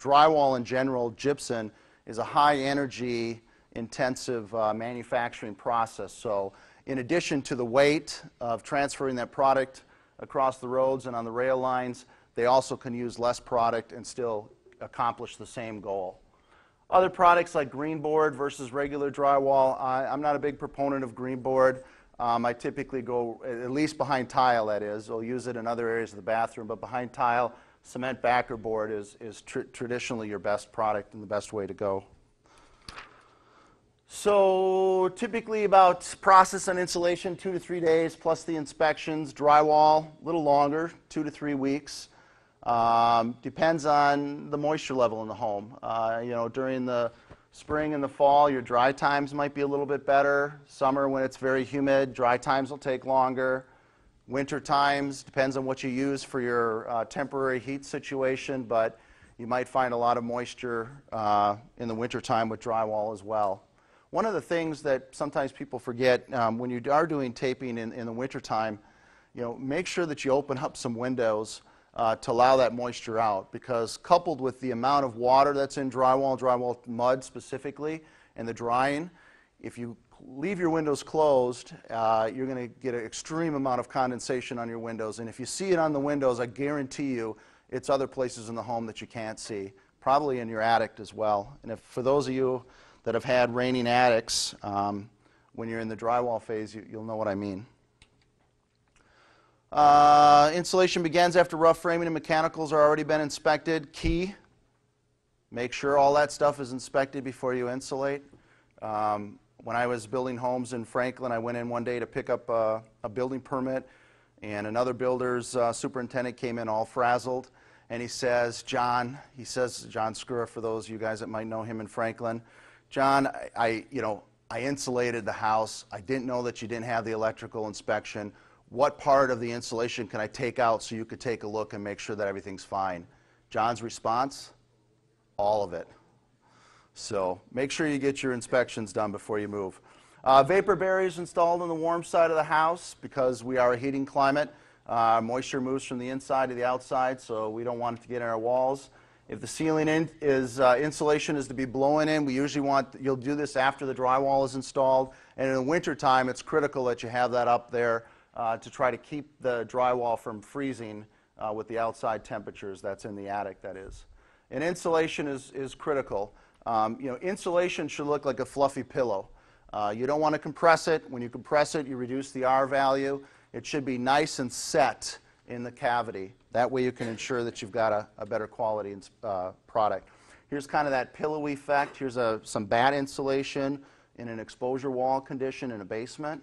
drywall in general, gypsum, is a high energy intensive uh, manufacturing process. So in addition to the weight of transferring that product across the roads and on the rail lines, they also can use less product and still accomplish the same goal. Other products like green board versus regular drywall, I, I'm not a big proponent of green board. Um, I typically go, at least behind tile that is, I'll use it in other areas of the bathroom, but behind tile, cement backer board is, is tr traditionally your best product and the best way to go. So typically about process and installation, two to three days plus the inspections. Drywall, a little longer, two to three weeks. Um, depends on the moisture level in the home. Uh, you know, during the spring and the fall, your dry times might be a little bit better. Summer, when it's very humid, dry times will take longer. Winter times, depends on what you use for your uh, temporary heat situation, but you might find a lot of moisture uh, in the winter time with drywall as well. One of the things that sometimes people forget um, when you are doing taping in, in the winter time, you know, make sure that you open up some windows Uh, to allow that moisture out, because coupled with the amount of water that's in drywall, drywall mud specifically, and the drying, if you leave your windows closed, uh, you're going to get an extreme amount of condensation on your windows. And if you see it on the windows, I guarantee you it's other places in the home that you can't see, probably in your attic as well. And if, for those of you that have had raining attics, um, when you're in the drywall phase, you, you'll know what I mean. Uh, installation begins after rough framing and mechanicals are already been inspected. Key, make sure all that stuff is inspected before you insulate. Um, when I was building homes in Franklin, I went in one day to pick up a, a building permit, and another builder's uh, superintendent came in all frazzled, and he says, John, he says, John Skura, for those of you guys that might know him in Franklin, John, I, I, you know, I insulated the house. I didn't know that you didn't have the electrical inspection. What part of the insulation can I take out so you could take a look and make sure that everything's fine? John's response, all of it. So make sure you get your inspections done before you move. Uh, vapor barriers installed on the warm side of the house, because we are a heating climate. Uh, moisture moves from the inside to the outside, so we don't want it to get in our walls. If the ceiling in is, uh, insulation is to be blowing in, we usually want, you'll do this after the drywall is installed, and in the winter time, it's critical that you have that up there Uh, to try to keep the drywall from freezing uh, with the outside temperatures that's in the attic, that is. And insulation is, is critical. Um, you know, insulation should look like a fluffy pillow. Uh, you don't want to compress it. When you compress it, you reduce the R value. It should be nice and set in the cavity. That way you can ensure that you've got a, a better quality uh, product. Here's kind of that pillowy effect. Here's a, some bat insulation in an exposure wall condition in a basement.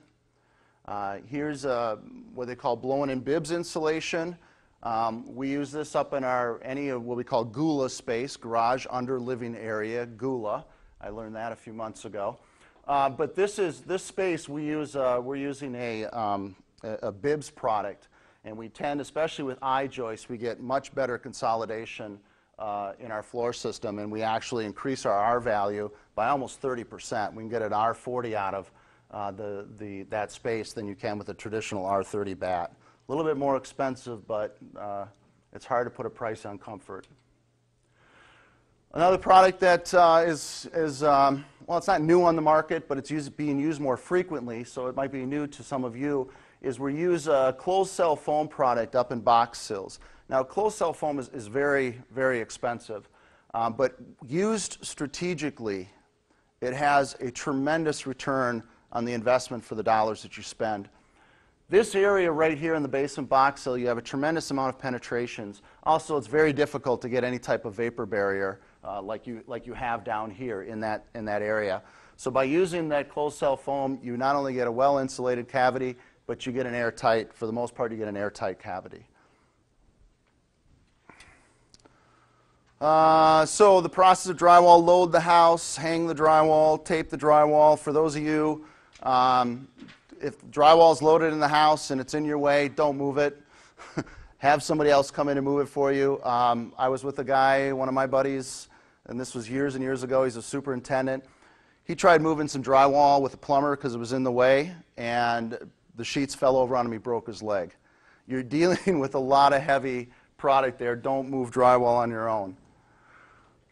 Uh, here's a, what they call blowing in bibs insulation. Um, we use this up in our, any of what we call Gula space, garage under living area, Gula. I learned that a few months ago. Uh, but this is, this space we use, uh, we're using a, um, a, a bibs product. And we tend, especially with I-joists, we get much better consolidation uh, in our floor system. And we actually increase our R value by almost thirty percent. We can get an R forty out of Uh, the, the, that space than you can with a traditional R thirty bat. A little bit more expensive, but uh, it's hard to put a price on comfort. Another product that uh, is, is um, well, it's not new on the market, but it's used, being used more frequently, so it might be new to some of you, is we use a closed cell foam product up in box sills. Now, closed cell foam is, is very, very expensive, um, but used strategically, it has a tremendous return on the investment for the dollars that you spend. This area right here in the basement box sill, you have a tremendous amount of penetrations. Also, it's very difficult to get any type of vapor barrier uh, like you like you have down here in that in that area. So by using that closed cell foam, you not only get a well insulated cavity, but you get an airtight, for the most part, you get an airtight cavity. Uh, so the process of drywall: load the house, hang the drywall, tape the drywall. For those of you, Um, if drywall is loaded in the house and it's in your way, don't move it. Have somebody else come in and move it for you. Um, I was with a guy, one of my buddies, and this was years and years ago. He's a superintendent. He tried moving some drywall with a plumber because it was in the way, and the sheets fell over on him. He broke his leg. You're dealing with a lot of heavy product there. Don't move drywall on your own.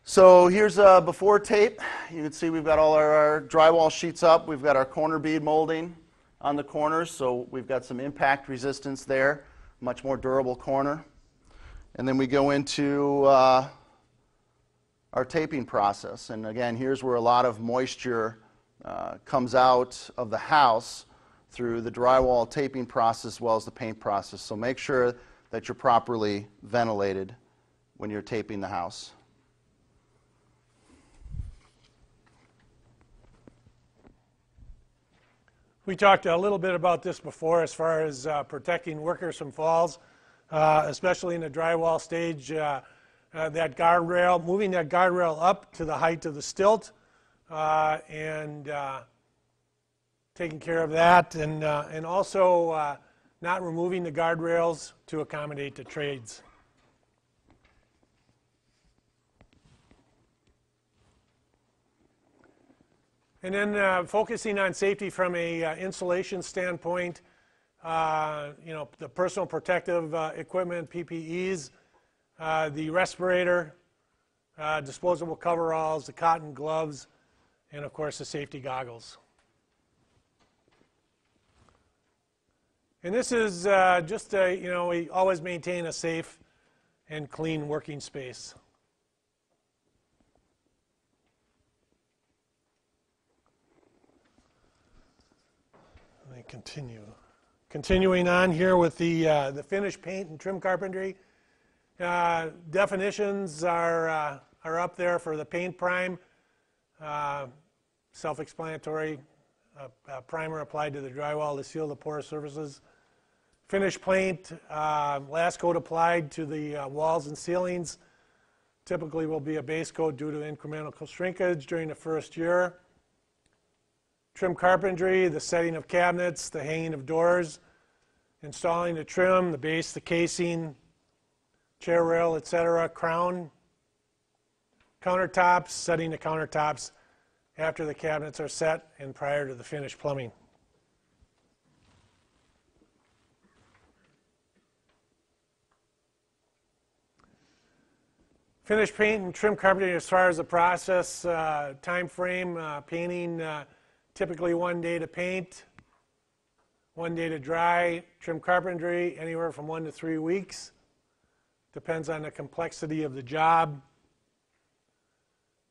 So here's a before tape. You can see we've got all our, our drywall sheets up. We've got our corner bead molding on the corners, so we've got some impact resistance there, much more durable corner. And then we go into uh, our taping process. And again, here's where a lot of moisture uh, comes out of the house through the drywall taping process as well as the paint process. So make sure that you're properly ventilated when you're taping the house. We talked a little bit about this before as far as uh, protecting workers from falls, uh, especially in the drywall stage. Uh, uh, that guardrail, moving that guardrail up to the height of the stilt, uh, and uh, taking care of that, and uh, and also uh, not removing the guardrails to accommodate the trades. And then uh, focusing on safety from a uh, insulation standpoint, uh, you know, the personal protective uh, equipment, P P Es, uh, the respirator, uh, disposable coveralls, the cotton gloves, and of course the safety goggles. And this is uh, just a, you know, we always maintain a safe and clean working space. Continue. Continuing on here with the, uh, the finish, paint, and trim carpentry. Uh, definitions are, uh, are up there for the paint prime. Uh, self-explanatory, uh, uh, primer applied to the drywall to seal the porous surfaces. Finish paint, uh, last coat applied to the uh, walls and ceilings. Typically will be a base coat due to incremental shrinkage during the first year. Trim carpentry, the setting of cabinets, the hanging of doors, installing the trim, the base, the casing, chair rail, et cetera, crown, countertops, setting the countertops after the cabinets are set and prior to the finished plumbing. Finish paint and trim carpentry as far as the process, uh, time frame, uh, painting, uh, typically one day to paint, one day to dry. Trim carpentry, anywhere from one to three weeks. Depends on the complexity of the job.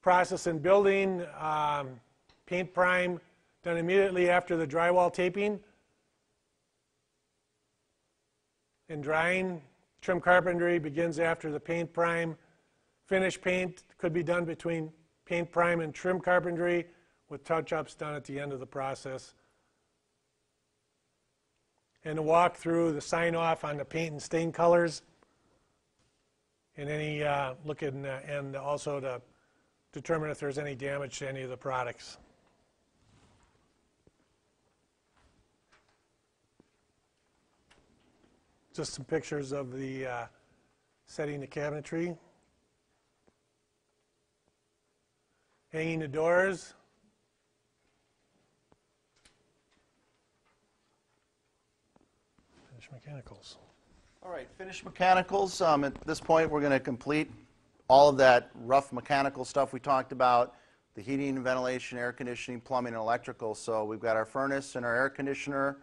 Process in building, um, paint prime, done immediately after the drywall taping. And drying, trim carpentry begins after the paint prime. Finish paint could be done between paint prime and trim carpentry, with touch-ups done at the end of the process. And the walk-through, the sign-off on the paint and stain colors, and any uh, look at uh, and also to determine if there's any damage to any of the products. Just some pictures of the uh, setting the cabinetry, hanging the doors. Mechanicals. All right, finished mechanicals. Um, at this point, we're going to complete all of that rough mechanical stuff we talked about, the heating, ventilation, air conditioning, plumbing, and electrical. So we've got our furnace and our air conditioner,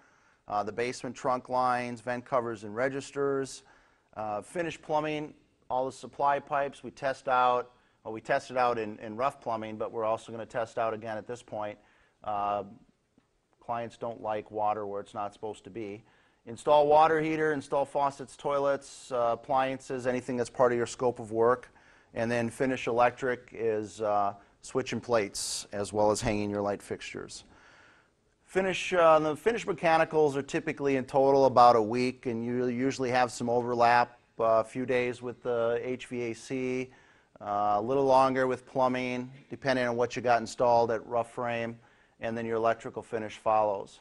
uh, the basement trunk lines, vent covers and registers, uh, finished plumbing, all the supply pipes. We test out, well, we tested out in, in rough plumbing, but we're also going to test out again at this point. Uh, clients don't like water where it's not supposed to be. Install water heater, install faucets, toilets, uh, appliances, anything that's part of your scope of work. And then finish electric is uh, switching plates as well as hanging your light fixtures. Finish, uh, the finish mechanicals are typically in total about a week, and you usually have some overlap, uh, a few days with the H V A C, uh, a little longer with plumbing, depending on what you got installed at rough frame, and then your electrical finish follows.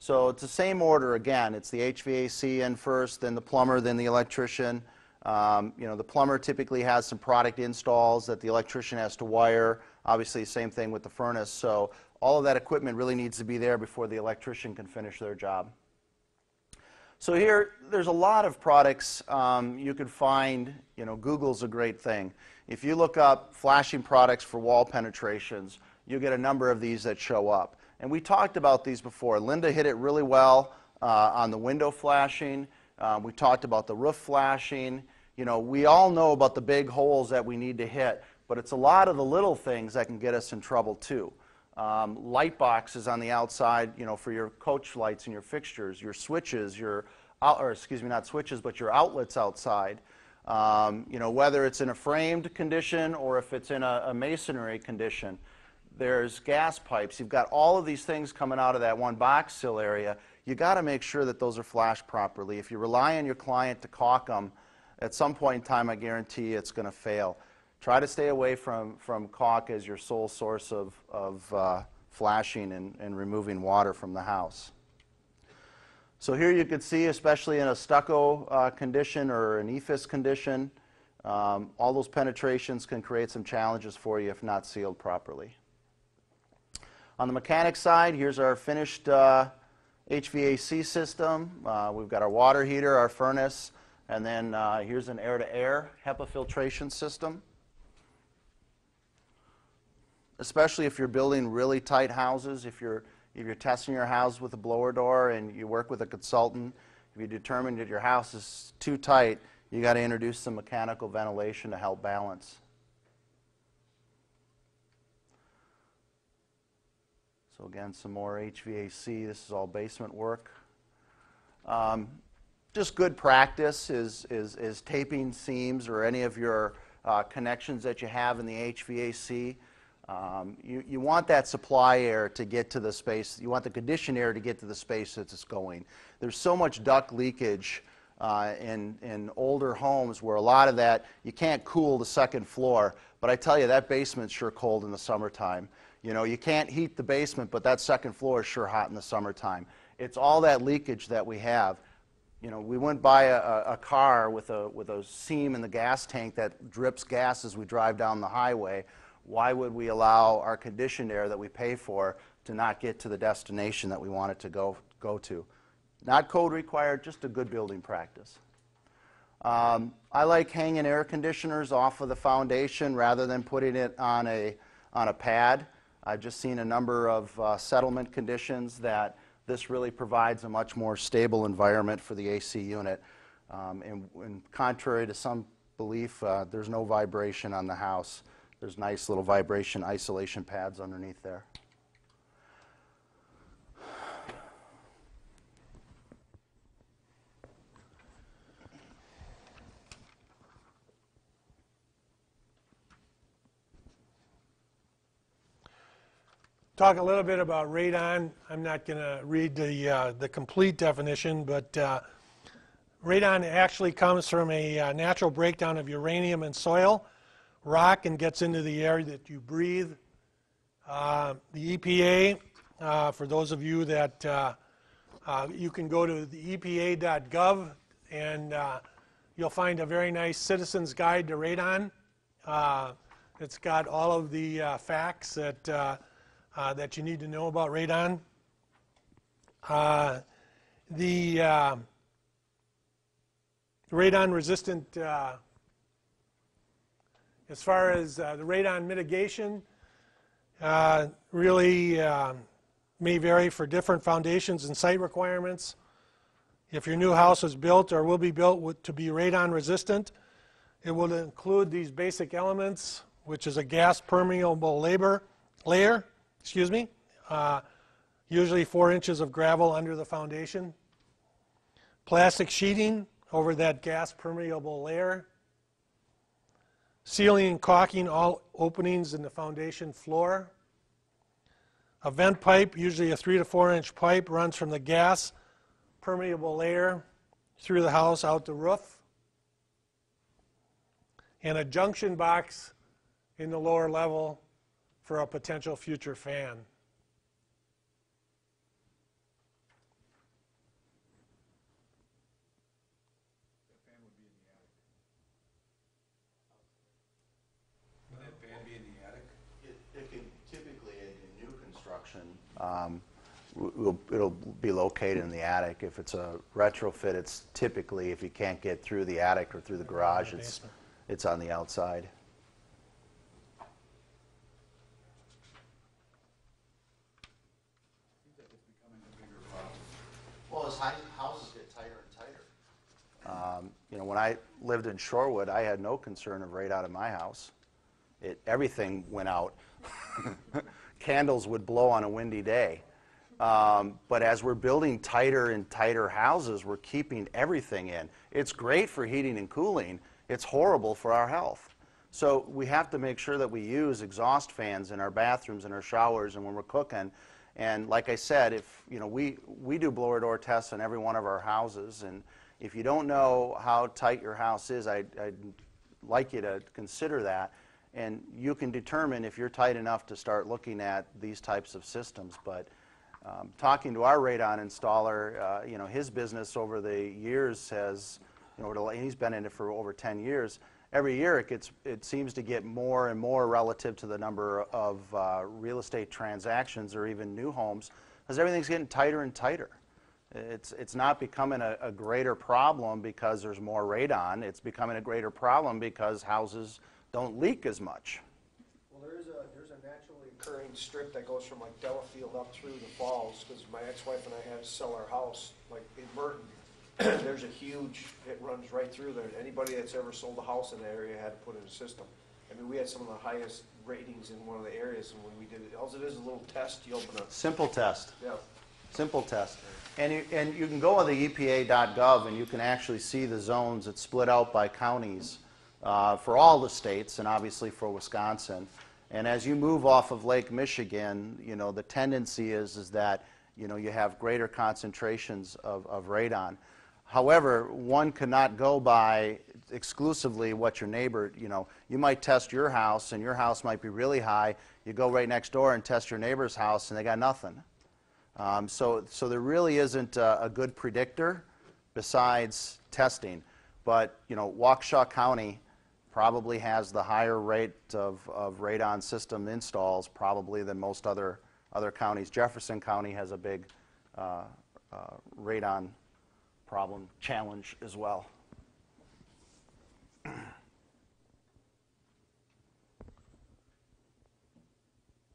So it's the same order again. It's the H V A C in first, then the plumber, then the electrician. Um, you know, the plumber typically has some product installs that the electrician has to wire. Obviously, same thing with the furnace. So all of that equipment really needs to be there before the electrician can finish their job. So here, there's a lot of products um, you could find. You know, Google's a great thing. If you look up flashing products for wall penetrations, you'll get a number of these that show up. And we talked about these before. Linda hit it really well uh, on the window flashing. Uh, we talked about the roof flashing. You know, we all know about the big holes that we need to hit, but it's a lot of the little things that can get us in trouble too. Um, light boxes on the outside, you know, for your coach lights and your fixtures, your switches, your, out, or excuse me, not switches, but your outlets outside. Um, you know, whether it's in a framed condition or if it's in a, a masonry condition. There's gas pipes. You've got all of these things coming out of that one box sill area. You got to make sure that those are flashed properly. If you rely on your client to caulk them, at some point in time, I guarantee it's going to fail. Try to stay away from, from caulk as your sole source of, of uh, flashing and, and removing water from the house. So here you can see, especially in a stucco uh, condition or an E I F S condition, um, all those penetrations can create some challenges for you if not sealed properly. On the mechanic side, here's our finished uh, H V A C system. Uh, we've got our water heater, our furnace, and then uh, here's an air-to-air HEPA filtration system. Especially if you're building really tight houses, if you're, if you're testing your house with a blower door and you work with a consultant, if you determine that your house is too tight, you got to introduce some mechanical ventilation to help balance. So again, some more H V A C. This is all basement work. Um, just good practice is, is, is taping seams or any of your uh, connections that you have in the H V A C. Um, you, you want that supply air to get to the space. You want the conditioned air to get to the space that it's going. There's so much duct leakage uh, in, in older homes where a lot of that, you can't cool the second floor. But I tell you, that basement's sure cold in the summertime. You know, you can't heat the basement, but that second floor is sure hot in the summertime. It's all that leakage that we have. You know, we wouldn't buy a, a car with a, with a seam in the gas tank that drips gas as we drive down the highway. Why would we allow our conditioned air that we pay for to not get to the destination that we want it to go, go to? Not code required, just a good building practice. Um, I like hanging air conditioners off of the foundation rather than putting it on a, on a pad. I've just seen a number of uh, settlement conditions that this really provides a much more stable environment for the A C unit. Um, and, and contrary to some belief, uh, there's no vibration on the house. There's nice little vibration isolation pads underneath there. Talk a little bit about radon. I'm not going to read the, uh, the complete definition, but uh, radon actually comes from a uh, natural breakdown of uranium in soil, rock, and gets into the air that you breathe. Uh, the E P A, uh, for those of you that uh, uh, you can go to the E P A dot gov, and uh, you'll find a very nice citizen's guide to radon. Uh, it's got all of the uh, facts that uh, Uh, that you need to know about radon. Uh, the uh, radon-resistant, uh, as far as uh, the radon mitigation, uh, really uh, may vary for different foundations and site requirements. If your new house is built or will be built with, to be radon-resistant, it will include these basic elements, which is a gas-permeable labor, layer, excuse me, uh, usually four inches of gravel under the foundation, plastic sheeting over that gas permeable layer, sealing and caulking all openings in the foundation floor, a vent pipe, usually a three to four inch pipe, runs from the gas permeable layer through the house out the roof, and a junction box in the lower level for a potential future fan. That fan would be in the attic. Would that fan be in the attic? It, it can typically, in new construction, um, we'll, it'll be located in the attic. If it's a retrofit, it's typically, if you can't get through the attic or through the garage, it's, it's on the outside. houses get tighter and tighter. Um, you know, when I lived in Shorewood, I had no concern of right out of my house. It, everything went out. Candles would blow on a windy day. Um, but as we're building tighter and tighter houses, we're keeping everything in. It's great for heating and cooling. It's horrible for our health. So we have to make sure that we use exhaust fans in our bathrooms and our showers and when we're cooking. And like I said, if you know, we, we do blower door tests on every one of our houses. And if you don't know how tight your house is, I'd, I'd like you to consider that. And you can determine if you're tight enough to start looking at these types of systems. But um, talking to our radon installer, uh, you know, his business over the years has, you know, he's been in it for over ten years. Every year it gets, it seems to get more and more relative to the number of uh, real estate transactions or even new homes, because everything's getting tighter and tighter. It's, it's not becoming a, a greater problem because there's more radon. It's becoming a greater problem because houses don't leak as much. Well, there is a, there's a naturally occurring strip that goes from like Delafield up through the falls, because my ex-wife and I had to sell our house like in Merton. There's a huge, it runs right through there. Anybody that's ever sold a house in that area had to put in a system. I mean, we had some of the highest ratings in one of the areas, and when we did it, all it is a little test, you open a... Simple test. Yeah. Simple test. And you, and you can go on the E P A dot gov, and you can actually see the zones. It's split out by counties uh, for all the states, and obviously for Wisconsin. And as you move off of Lake Michigan, you know, the tendency is, is that, you know, you have greater concentrations of, of radon. However, one cannot go by exclusively what your neighbor, you know, you might test your house and your house might be really high. You go right next door and test your neighbor's house and they got nothing. Um, so, so there really isn't a, a good predictor besides testing. But, you know, Waukesha County probably has the higher rate of, of radon system installs probably than most other, other counties. Jefferson County has a big uh, uh, radon problem challenge as well.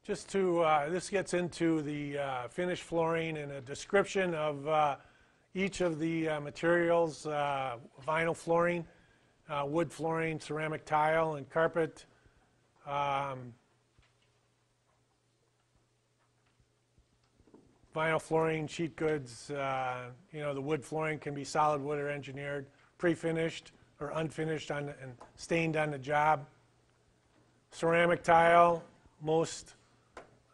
Just to, uh, this gets into the uh, finished flooring and a description of uh, each of the uh, materials, uh, vinyl flooring, uh, wood flooring, ceramic tile, and carpet. Um, Vinyl flooring, sheet goods, uh, you know, the wood flooring can be solid wood or engineered, pre-finished or unfinished on the, and stained on the job. Ceramic tile, most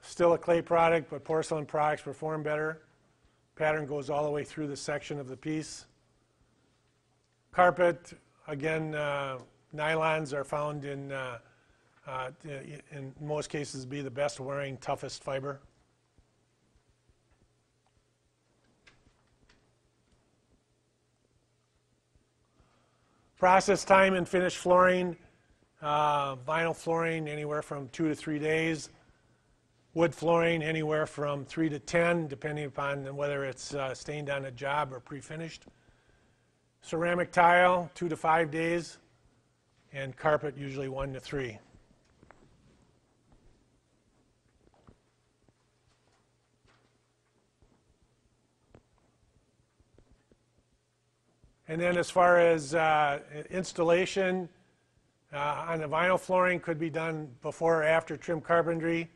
still a clay product, but porcelain products perform better. Pattern goes all the way through the section of the piece. Carpet, again, uh, nylons are found in, uh, uh, in most cases, be the best wearing, toughest fiber. Process time and finished flooring, uh, vinyl flooring anywhere from two to three days, wood flooring anywhere from three to ten, depending upon whether it's uh, stained on a job or pre-finished. Ceramic tile, two to five days, and carpet usually one to three. And then as far as uh, installation uh, on the vinyl flooring, could be done before or after trim carpentry.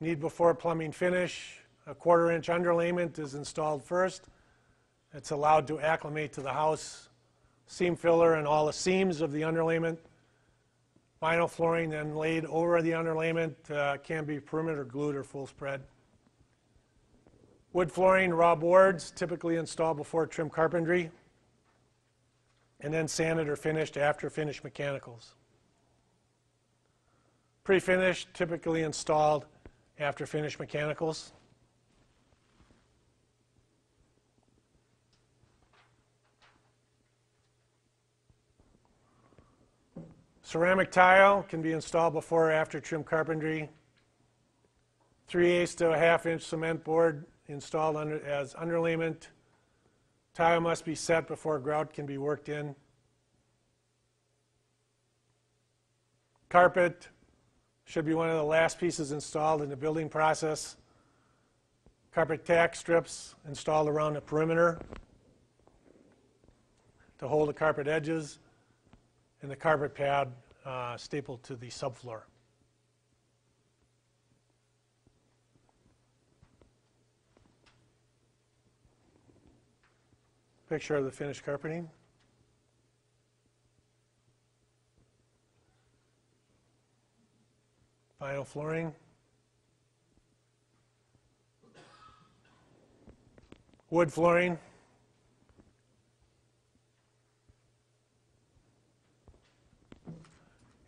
Need before plumbing finish. A quarter inch underlayment is installed first. It's allowed to acclimate to the house. Seam filler and all the seams of the underlayment. Vinyl flooring then laid over the underlayment, uh, can be perimeter glued or full spread. Wood flooring, raw boards, typically installed before trim carpentry, and then sanded or finished after finished mechanicals. Pre-finished, typically installed after finished mechanicals. Ceramic tile can be installed before or after trim carpentry. three eighths to a half inch cement board installed under, as underlayment. Tile must be set before grout can be worked in. Carpet should be one of the last pieces installed in the building process. Carpet tack strips installed around the perimeter to hold the carpet edges, and the carpet pad uh, stapled to the subfloor. Picture of the finished carpeting. Vinyl flooring. Wood flooring.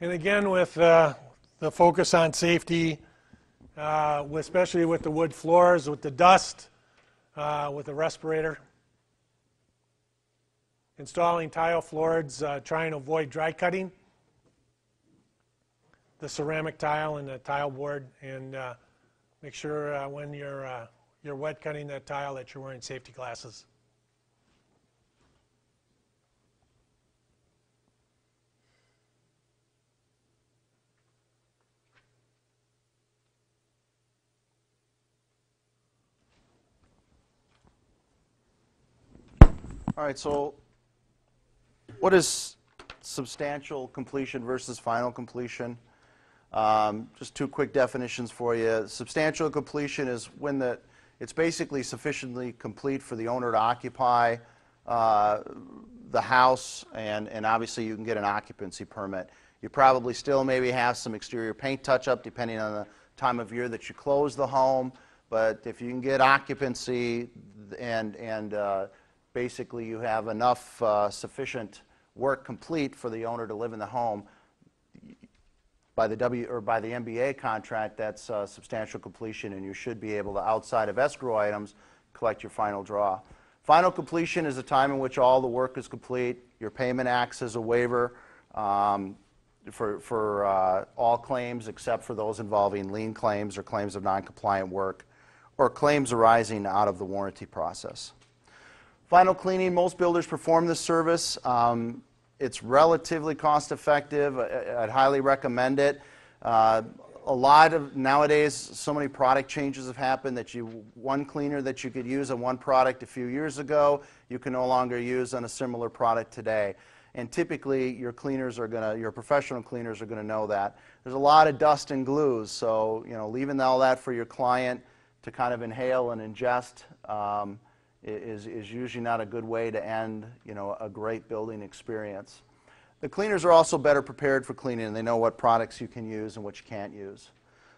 And again, with uh, the focus on safety, uh, especially with the wood floors, with the dust, uh, with the respirator. Installing tile floors, uh, trying to avoid dry cutting the ceramic tile and the tile board, and uh, make sure uh, when you're, uh, you're wet cutting that tile that you're wearing safety glasses. All right, so what is substantial completion versus final completion? Um, just two quick definitions for you. Substantial completion is when the, it's basically sufficiently complete for the owner to occupy uh, the house, and, and obviously you can get an occupancy permit. You probably still maybe have some exterior paint touch-up depending on the time of year that you close the home, but if you can get occupancy and, and uh, basically you have enough uh, sufficient work complete for the owner to live in the home, by the W or by the M B A contract, that's uh, substantial completion, and you should be able to, outside of escrow items, collect your final draw. Final completion is a time in which all the work is complete. Your payment acts as a waiver um, for for uh, all claims except for those involving lien claims or claims of non-compliant work, or claims arising out of the warranty process. Final cleaning, most builders perform this service. Um, it's relatively cost effective. I, I'd highly recommend it. Uh, a lot of, nowadays, so many product changes have happened that you, one cleaner that you could use on one product a few years ago, you can no longer use on a similar product today. And typically your cleaners are gonna, your professional cleaners are gonna know that. There's a lot of dust and glues, so you know, leaving all that for your client to kind of inhale and ingest, um, Is, is usually not a good way to end, you know, a great building experience. The cleaners are also better prepared for cleaning, and they know what products you can use and what you can't use.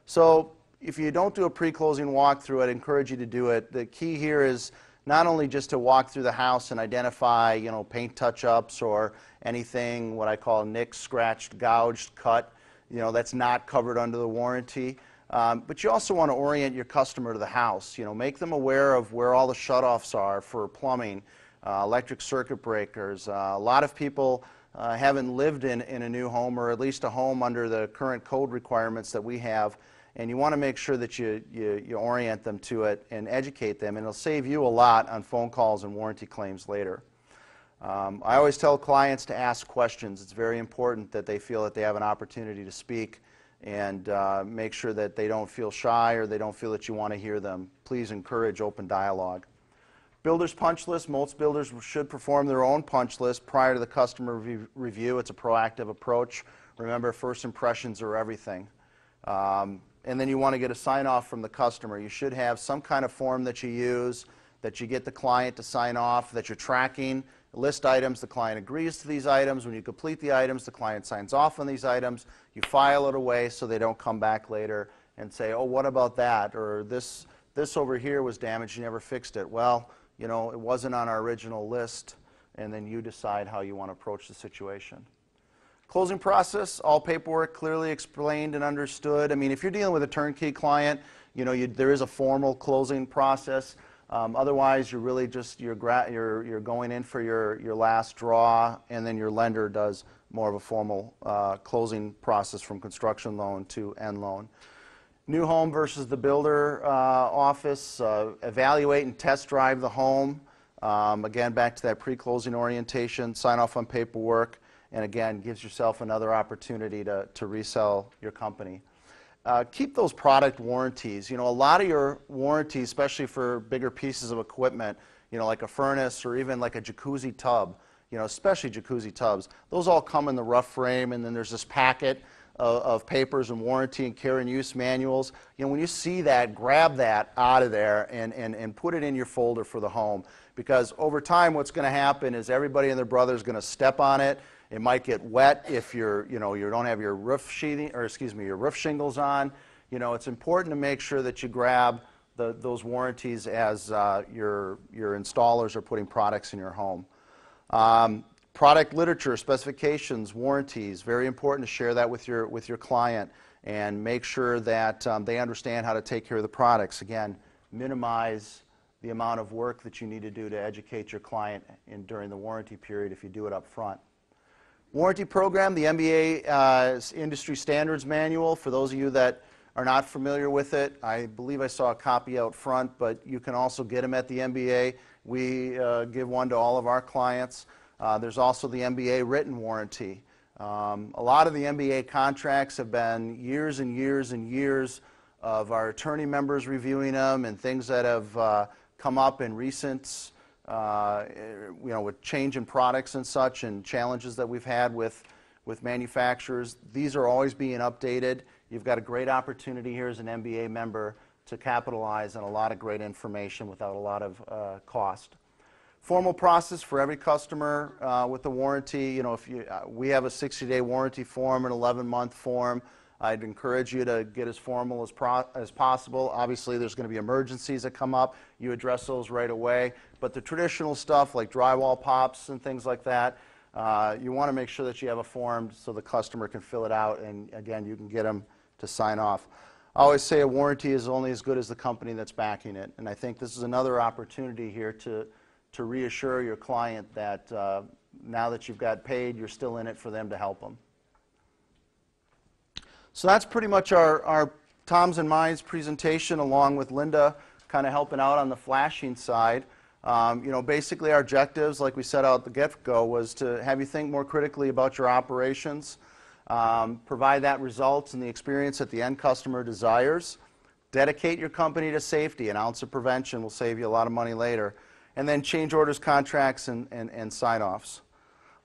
So if you don't do a pre-closing walkthrough, I'd encourage you to do it. The key here is not only just to walk through the house and identify, you know, paint touch-ups or anything, what I call nicked, scratched, gouged, cut, you know, that's not covered under the warranty. Um, but you also want to orient your customer to the house. You know, make them aware of where all the shutoffs are for plumbing, uh, electric circuit breakers. Uh, a lot of people uh, haven't lived in, in a new home, or at least a home under the current code requirements that we have, and you want to make sure that you, you, you orient them to it and educate them, and it'll save you a lot on phone calls and warranty claims later. Um, I always tell clients to ask questions. It's very important that they feel that they have an opportunity to speak, and uh, make sure that they don't feel shy or they don't feel that you want to hear them. Please encourage open dialogue. Builder's punch list. Most builders should perform their own punch list prior to the customer re review. It's a proactive approach. Remember, first impressions are everything. Um, and then you want to get a sign-off from the customer. You should have some kind of form that you use, that you get the client to sign off, that you're tracking. List items, the client agrees to these items. When you complete the items, the client signs off on these items. You file it away so they don't come back later and say, oh, what about that? Or this, this over here was damaged, you never fixed it. Well, you know, it wasn't on our original list, and then you decide how you want to approach the situation. Closing process, all paperwork clearly explained and understood. I mean, if you're dealing with a turnkey client, you know, you, there is a formal closing process. Um, otherwise, you're really just you're, gra you're you're going in for your your last draw, and then your lender does more of a formal uh, closing process from construction loan to end loan. New home versus the builder uh, office. Uh, evaluate and test drive the home. Um, again, back to that pre-closing orientation. Sign off on paperwork, and again, gives yourself another opportunity to to resell your company. Uh, keep those product warranties. You know, a lot of your warranties, especially for bigger pieces of equipment, you know, like a furnace or even like a jacuzzi tub, you know, especially jacuzzi tubs, those all come in the rough frame, and then there's this packet of, of papers and warranty and care and use manuals. You know, when you see that, grab that out of there and, and, and put it in your folder for the home, because over time what's going to happen is everybody and their brother is going to step on it. It might get wet if you're, you know, you don't have your roof sheathing, or excuse me, your roof shingles on. You know, it's important to make sure that you grab the, those warranties as uh, your your installers are putting products in your home. Um, product literature, specifications, warranties. Very important to share that with your with your client and make sure that um, they understand how to take care of the products. Again, minimize the amount of work that you need to do to educate your client in during the warranty period if you do it up front. Warranty program, the M B A uh, Industry Standards Manual. For those of you that are not familiar with it, I believe I saw a copy out front, but you can also get them at the M B A. We uh, give one to all of our clients. Uh, there's also the M B A written warranty. Um, a lot of the M B A contracts have been years and years and years of our attorney members reviewing them and things that have uh, come up in recent Uh, you know, with change in products and such, and challenges that we've had with with manufacturers. These are always being updated. You've got a great opportunity here as an M B A member to capitalize on a lot of great information without a lot of uh, cost. Formal process for every customer uh, with the warranty. You know, if you uh, we have a sixty day warranty form, an eleven month form. I'd encourage you to get as formal as, pro as possible. Obviously, there's going to be emergencies that come up. You address those right away. But the traditional stuff like drywall pops and things like that, uh, you want to make sure that you have a form so the customer can fill it out, and again, you can get them to sign off. I always say a warranty is only as good as the company that's backing it, and I think this is another opportunity here to, to reassure your client that uh, now that you've got paid, you're still in it for them to help them. So that's pretty much our, our Tom's and mine's presentation, along with Linda kind of helping out on the flashing side. Um, you know, basically our objectives, like we set out at the get-go, was to have you think more critically about your operations, um, provide that results and the experience that the end customer desires, dedicate your company to safety. An ounce of prevention will save you a lot of money later, and then change orders, contracts, and, and, and sign-offs.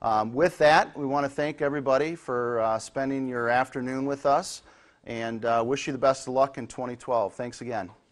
Um, with that, we want to thank everybody for uh, spending your afternoon with us, and uh, wish you the best of luck in twenty twelve. Thanks again.